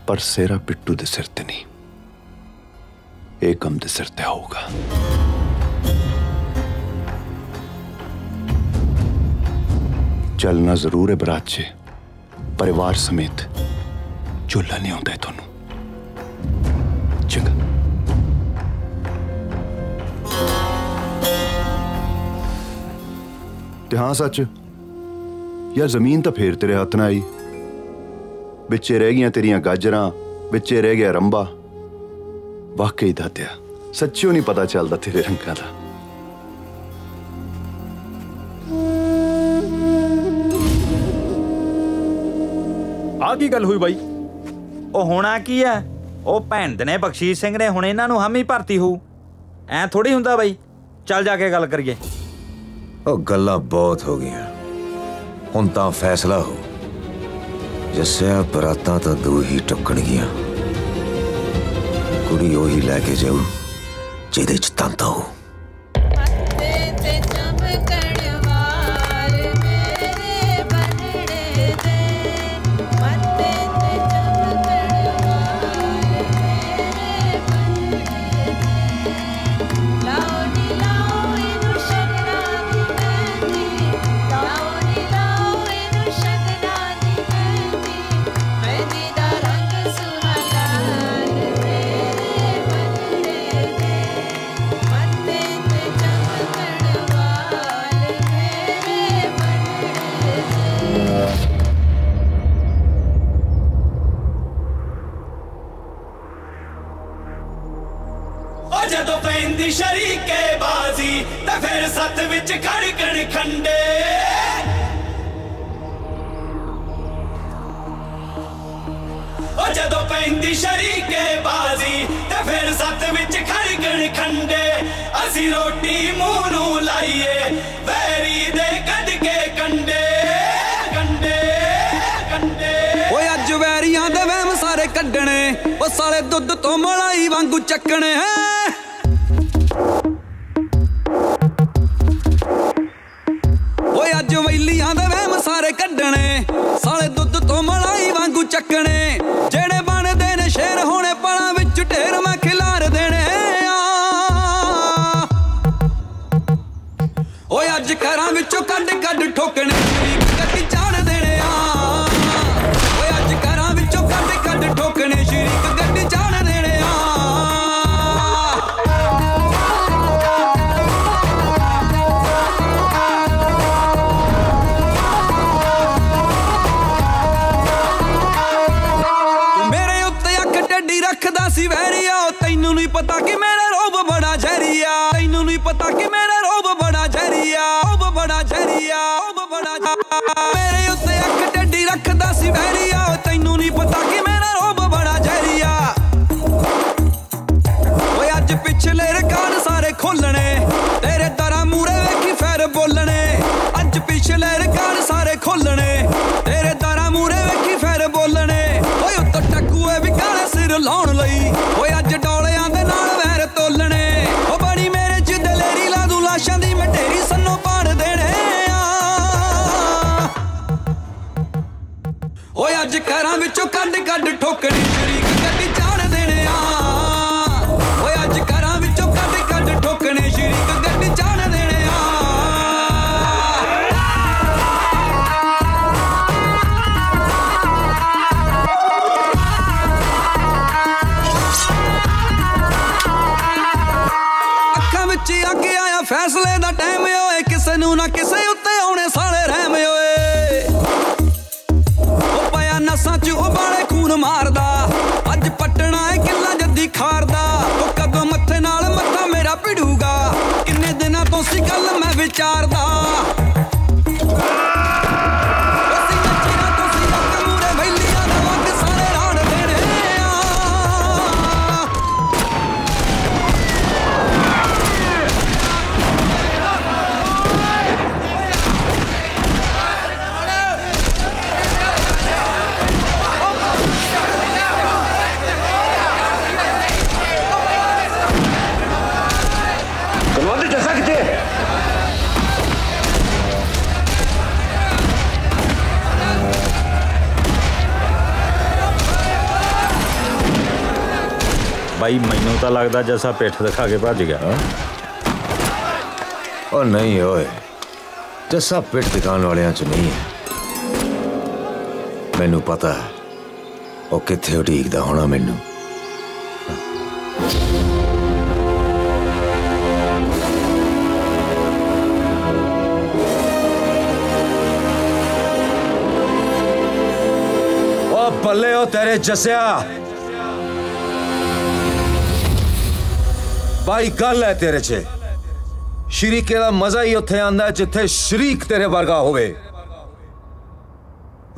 पर सेरा बिट्टू दे सिर ते नहीं, एक कम दे सिर ते होगा। चलना जरूर है बरात चे, परिवार समेत झूला नहीं आता है थोनू। चंगा ते हाँ सच यार, जमीन तो फिर तेरे हथ ना आई, बिचे रह गई तेरिया गाजर, बिचे रह गया रंबा। वाकई दातिया सच्चो नहीं पता चलता तेरे रंगा का। आ की गल हुई बई? ओ होना की है, ओ भैन दे ने बख्शीश सिंह ने हुणे इन्हां नूं हामी भरती हो, ऐ थोड़ी हुंदा बई। चल जाके गल करिए। ओ गल्ला बहुत हो गई, हुण तां फैसला हो जस्या। बरातां तां दो ही टुक्कणगियां, कुड़ी ओही लैके जाऊ जिहदे च तांता हो। शरीके बाजी ते फिर सत विच खड़कण खंडे। ओ जदों पैंदी शरीके बाजी ते फिर सत विच खड़कण खंडे। असी रोटी मूंह नूं लाइए वैरी दे कढ के कंडे कंडे कंडे। ओए अज वैरियां दे वहम सारे कढणे, ओ सारे दुद्ध तो मलाई वांगू चकणे। साले दुद्ध तो मलाई वांगू चकने, जेड़े बन देने शेर होने पड़ा विच ढेर मैं खिलार देने। ओए अज घरां विचों कड कड ठोकने शरीक चाड़ देने। ओए अज घरां विचों कड कड ठोकने शरीक गड्डी चाड़ देने। पता कि मेरा रोब बड़ा जहरिया, तैनू नहीं पता कि मेरा रोब बड़ा जहरिया, रोब बड़ा जहरिया, रोब बड़ा। मेरे उत्ते अख टेढ़ी रखदा सी वैरिया, तैनू नहीं पता कि मेरा रोब बड़ा जहरिया। ओए अज पिछले रिकार्ड सारे खोलने, तेरे तरह मूरे वेखी फिर बोलने। अज पिछले रिकार्ड सारे खोलने, तेरे तरह मूरे वेखी फिर बोलने। ओए उत्ते टकूए भी काले सिर लाउण लई, ओए अज डोलियां दे घरां विचों कड कड ठोकने शरीक गड्डी चाड़ देने। ओए अज घरां विचों कड कड ठोकने शरीक गड्डी चाड़ देने। अखां विच आके आया फैसले दा टाइम, होए किसे नूं ना किसे उत्ते आउने सारे रहम। होए सच उबाले खून मारदा, अज पटना है किला जद्दी खारदा। तो कदों मत्थे नाल मत्था मेरा भिड़ूगा, किन्ने दिनां तों सी गल मैं विचारदा। भाई मैनू तो लगता जैसा पिठ दिखा के भज गया। और नहीं ओए, जैसा पिठ दिखाने वालियां च नहीं है। मैनू पता है वो कित्थे उड़ीकदा होना। मैनू बल्ले हो तेरे जस्या। भाई गल है तेरे चे शरीके दा मजा ही उत्थे आंदा है जिथे शरीक तेरे वर्गा होवे।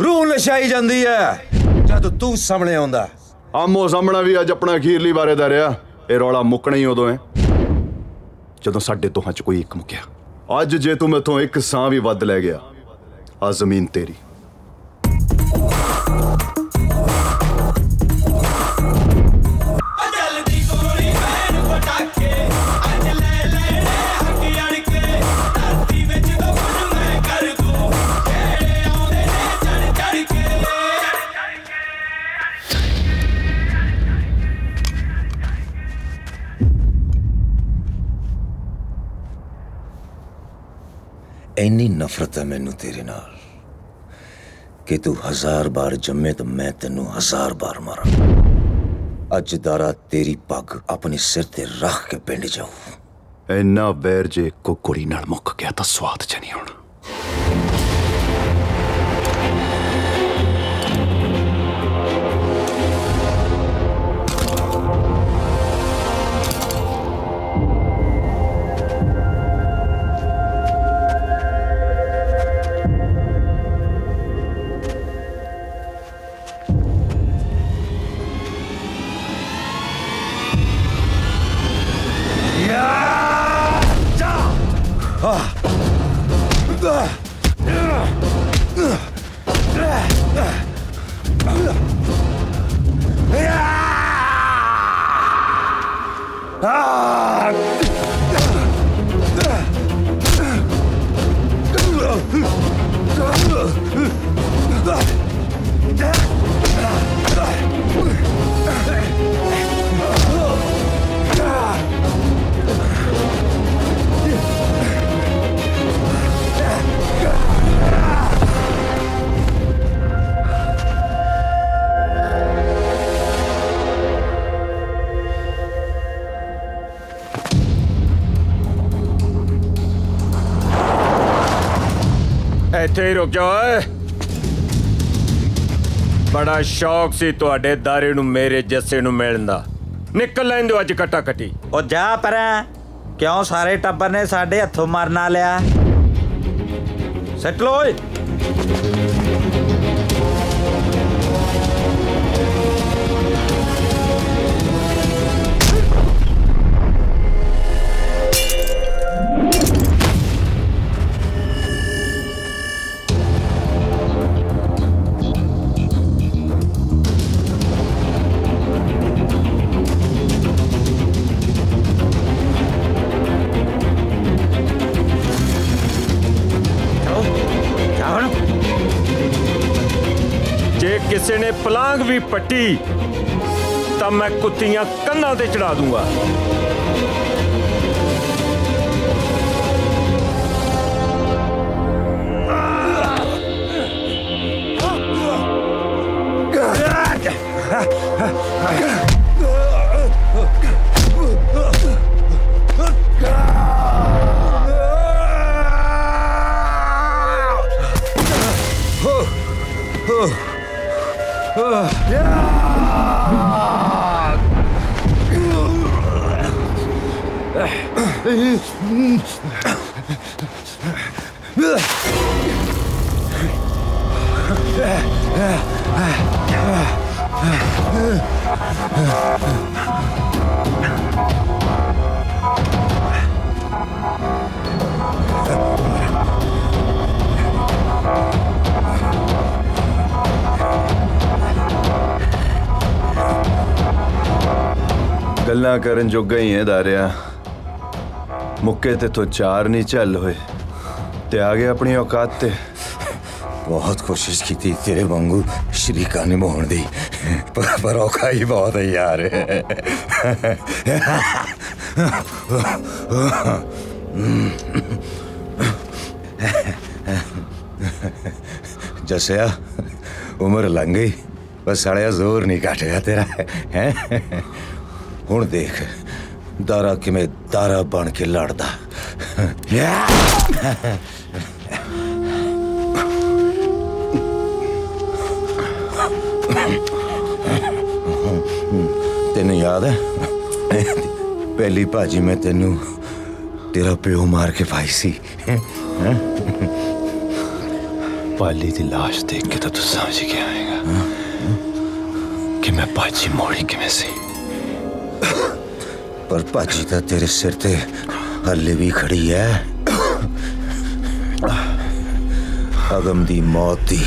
रूह नशाई जांदी है जद तू सामने आंदा। आमो सामना भी अज अपना अखीरली बारे दा रहा। ए रौला मुकना ही उदों है जदों साडे दोहां च कोई एक मुक्या। अज जे तू मैथों एक सां भी वध लै गया आ जमीन तेरी। इन्नी नफरत है मैनू तेरे नाल कि तू हजार बार जम्मे तो मैं तेनू हजार बार मारा। अज दारा तेरी पग अपने सिर ते रख के पिंड जाऊं। इन्ना बैर जे को कुड़ी नाल मुक गया तो स्वाद च नहीं आना। रुक जाओ। बड़ा शौक सी तुहाडे दारे नूं मेरे जस्से नूं मिलण दा। निकल लैण दो अज कटा कटी। ओ जा पर क्यों सारे टब्बर ने साडे हत्थों मरना लिया। सट लो ने पलांग भी पट्टी तब मैं कुत्तियां कन्ना ते चढ़ा दूंगा। गल्लां करन जोगा ही है दारिया। मुक्के ते तो चार नहीं चल होए ते आ गए अपनी औकात ते। बहुत कोशिश की थी तेरे वांगू शरीका ने मोहन दी पर औखा ही बहुत है यार। जसया उम्र लंघ गई बस साढ़े जोर नहीं काटेगा तेरा है। हुण देख दारा कि मैं दारा बन के लड़दा। तेनू याद है पहली भाजी मैं तेनू तेरा प्यो मार के पाई सी। पाली की लाश देख के तो तू समझ गया आएगा कि मैं भाजी मोड़ी किवें सी। पर भाजी तो तेरे सिर ते हले भी खड़ी है। अगम दी मौत दी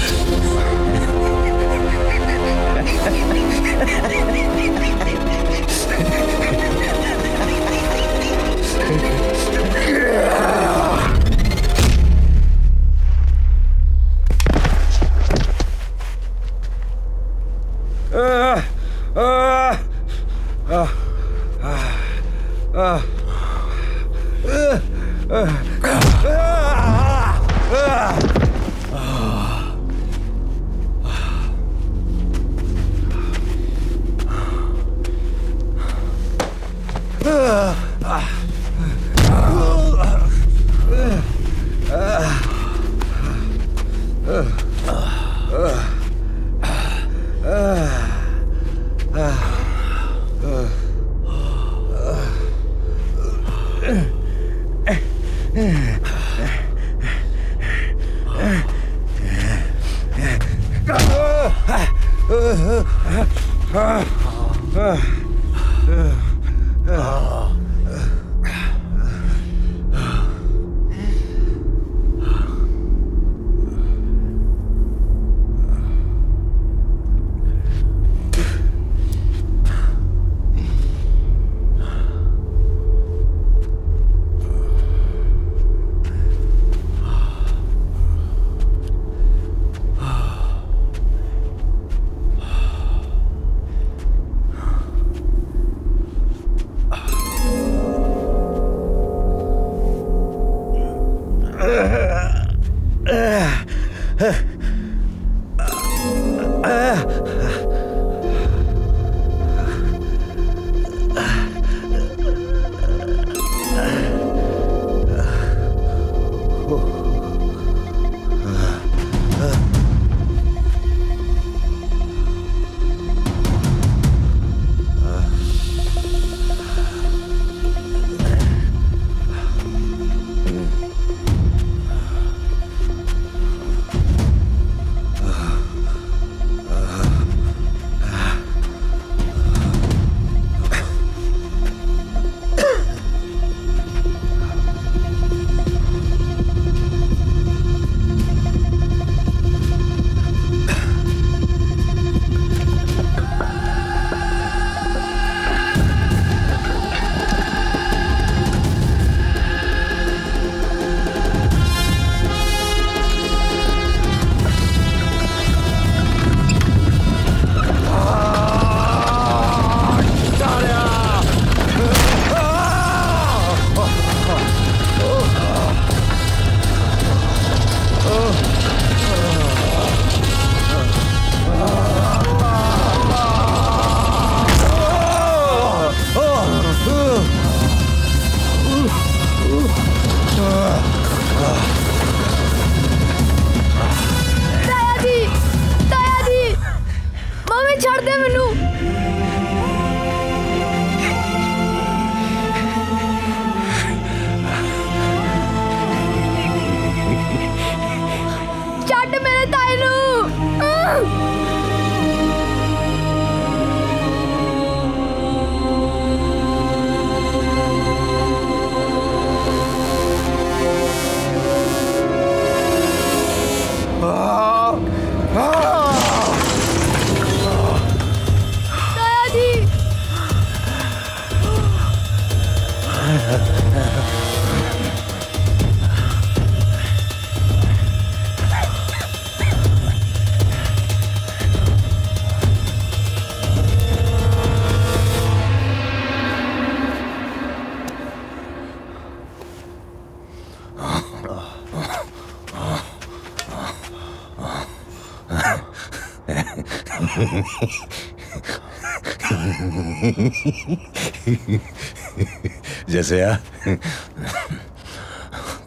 जैसे आ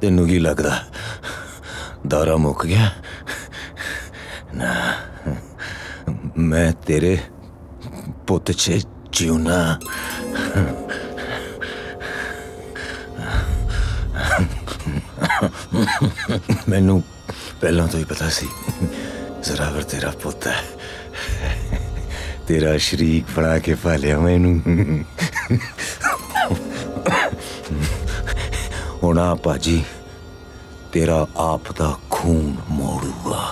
तेनू की लगता दौरा मुक गया ना? मैं तेरे पुत च जीना मैनू पहला तो ही पता सी जरावर तेरा पुत है, तेरा शरीक बना के पालिया मैनू। हूँ आ भाजी तेरा आप दा खून मोड़ूगा।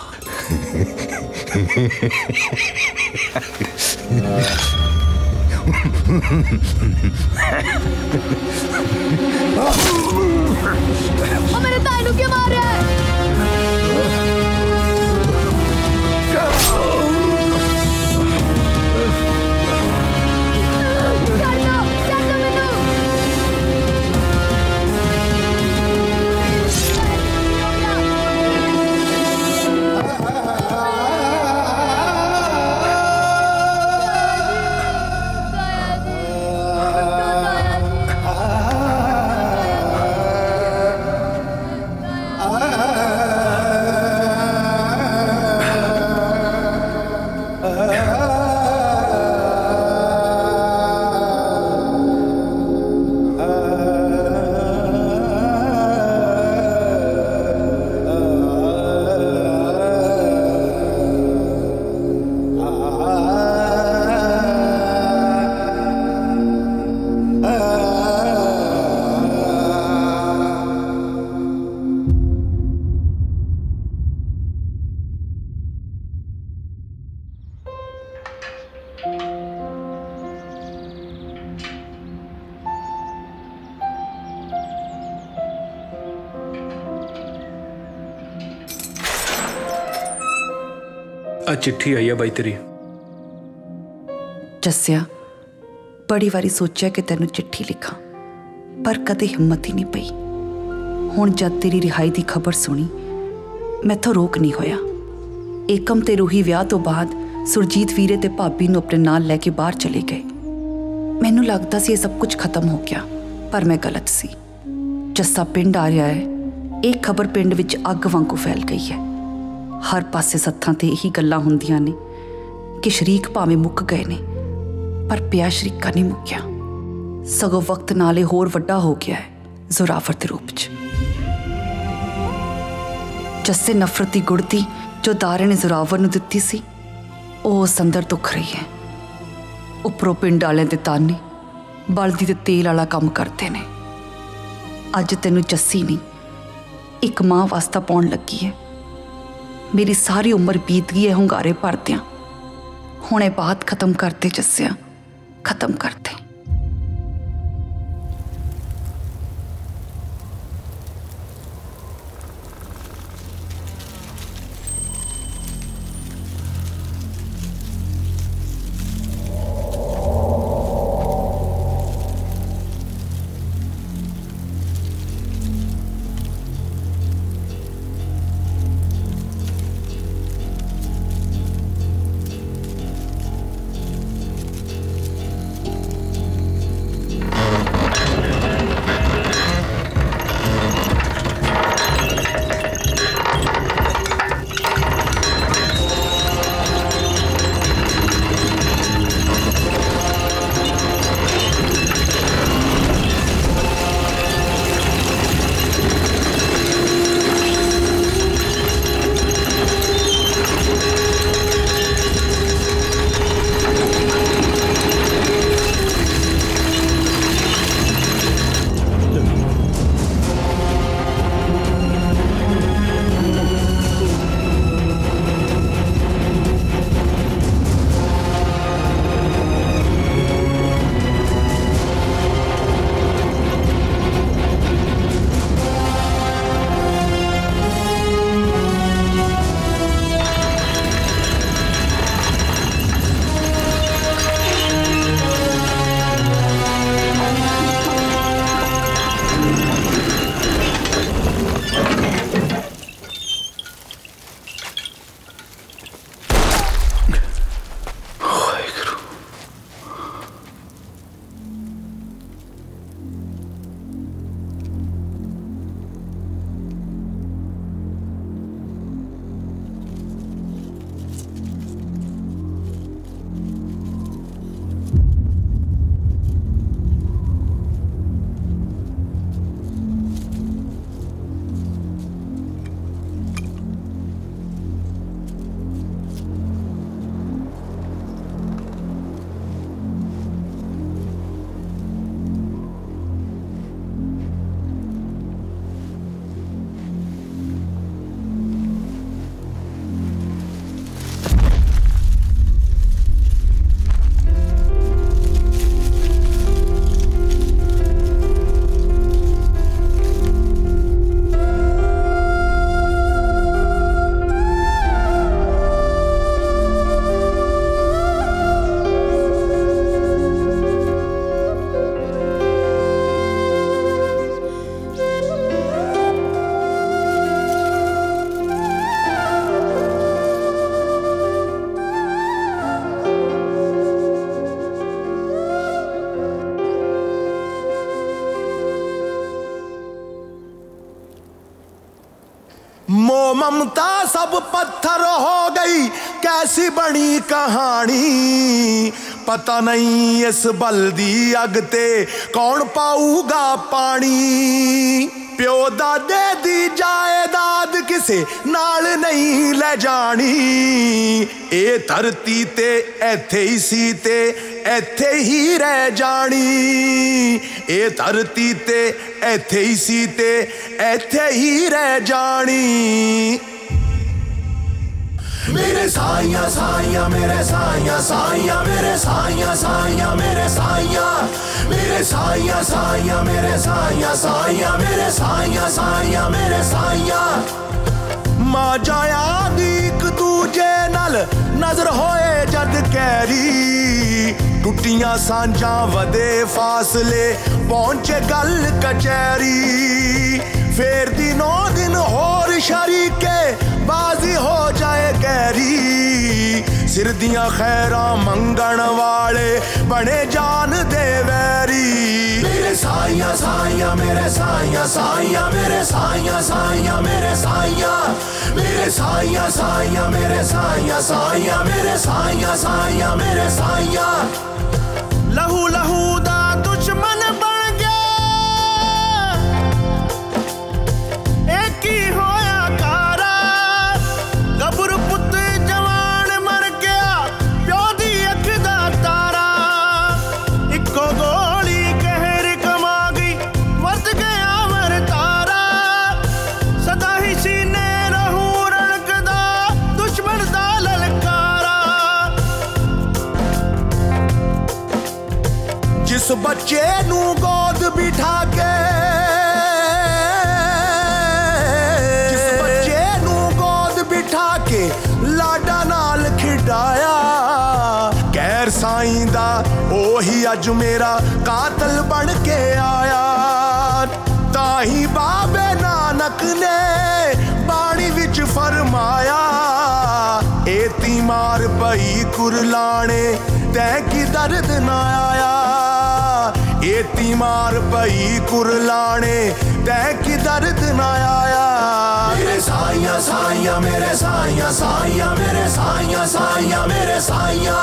ओ मेरे तानू के मारे चिट्ठी आई है बाई तेरी। जस्या बड़ी बारी सोचा कि तेनू चिट्ठी लिखा पर कदे हिम्मत ही नहीं पई। हुण जद तेरी रिहाई की खबर सुनी मैथों रोक नहीं होया। एकम ते रूही विआह तो बाद सुरजीत वीरे ते भाभी नू अपने नाल लैके बाहर चले गए। मैनू लगता सी ये सब कुछ खत्म हो गया पर मैं गलत सी। जस्सा पिंड आ रहा है, एक खबर पिंड विच अग वांगू फैल गई है। हर पासे सत्थां ते यही गल्लां हुंदियां ने कि शरीक भावें मुक गए ने पर प्यार शरीका नहीं मुक्या, सगों वक्त नाले होर वड्डा हो गया है जोरावर दे रूप च। जस्से नफरत की गुड़ती जो दारे ने जोरावर नूं दित्ती सी ओह संदर दुख रही है। उपरों पिंड वाले दे ताने बलदी ते तेल वाला काम करते ने। अज तैनूं जस्सी नहीं एक मां वास्ता पाउण लगी है। मेरी सारी उम्र बीत गई है हुंगारे भरदियां। हुणे बात खत्म करते जस्या, खत्म करते। ममता सब पत्थर हो गई, कैसी बड़ी कहानी। पता नहीं इस बल्दी अगते कौन पाऊगा पानी। प्यो दा दे दी जायदाद किसे नाल नहीं ले जानी। ए धरती ते एथे ही सी ते एथे ही रह जानी। ए धरती ते एथे ही सी ते एथे ही रह जानी। मेरे साईया साईया मेरे साईया साईया मेरे साईया साईया मेरे साईया। मेरे साईया साईया मेरे साईया साईया मेरे साईया साईया मेरे साईया। मां जाया दी एक दूजे नाल नजर होए जद कैरी। टुटियां सांझा वधे फासले पहुंचे गल कचहरी। फेर दिनो दिन होर शरीके बाजी हो जाए गैरी। सिर दियां खैरा मंगण वाले बने जान दे वैरी। मेरे साईया साईया मेरे साईया साईया मेरे साईया साईया मेरे साईया। मेरे साईया साईया मेरे साईया साईया मेरे साईया साईया मेरे साईया। लहू लहू दा दुश्मन बन गया, एक ही हो बच्चे नू गोद बिठा के। जिस बच्चे नू गोद बिठा के लाडा नाल खिडाया। गैर साईं दा ओही अज मेरा कातल बन के आया। ताही बाबे नानक ने बाणी विच फरमाया। एती मार पई कुरलाने तै की दर्द ना आया। एती मार पई कुरलाने तै की दर्द ना आया। मेरे साईया साईया मेरे साईया साईया मेरे साईया साईया मेरे साईया।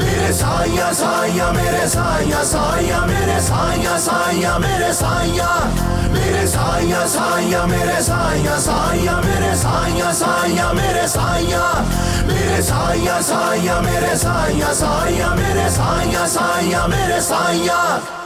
मेरे साईया साईया मेरे साईया साईया मेरे साईया साईया मेरे साईया। मेरे साईया साईया मेरे साईया साईया मेरे साईया साईया मेरे साईया। मेरे साईया साईया मेरे साईया साईया मेरे साईया साईया मेरे साईया।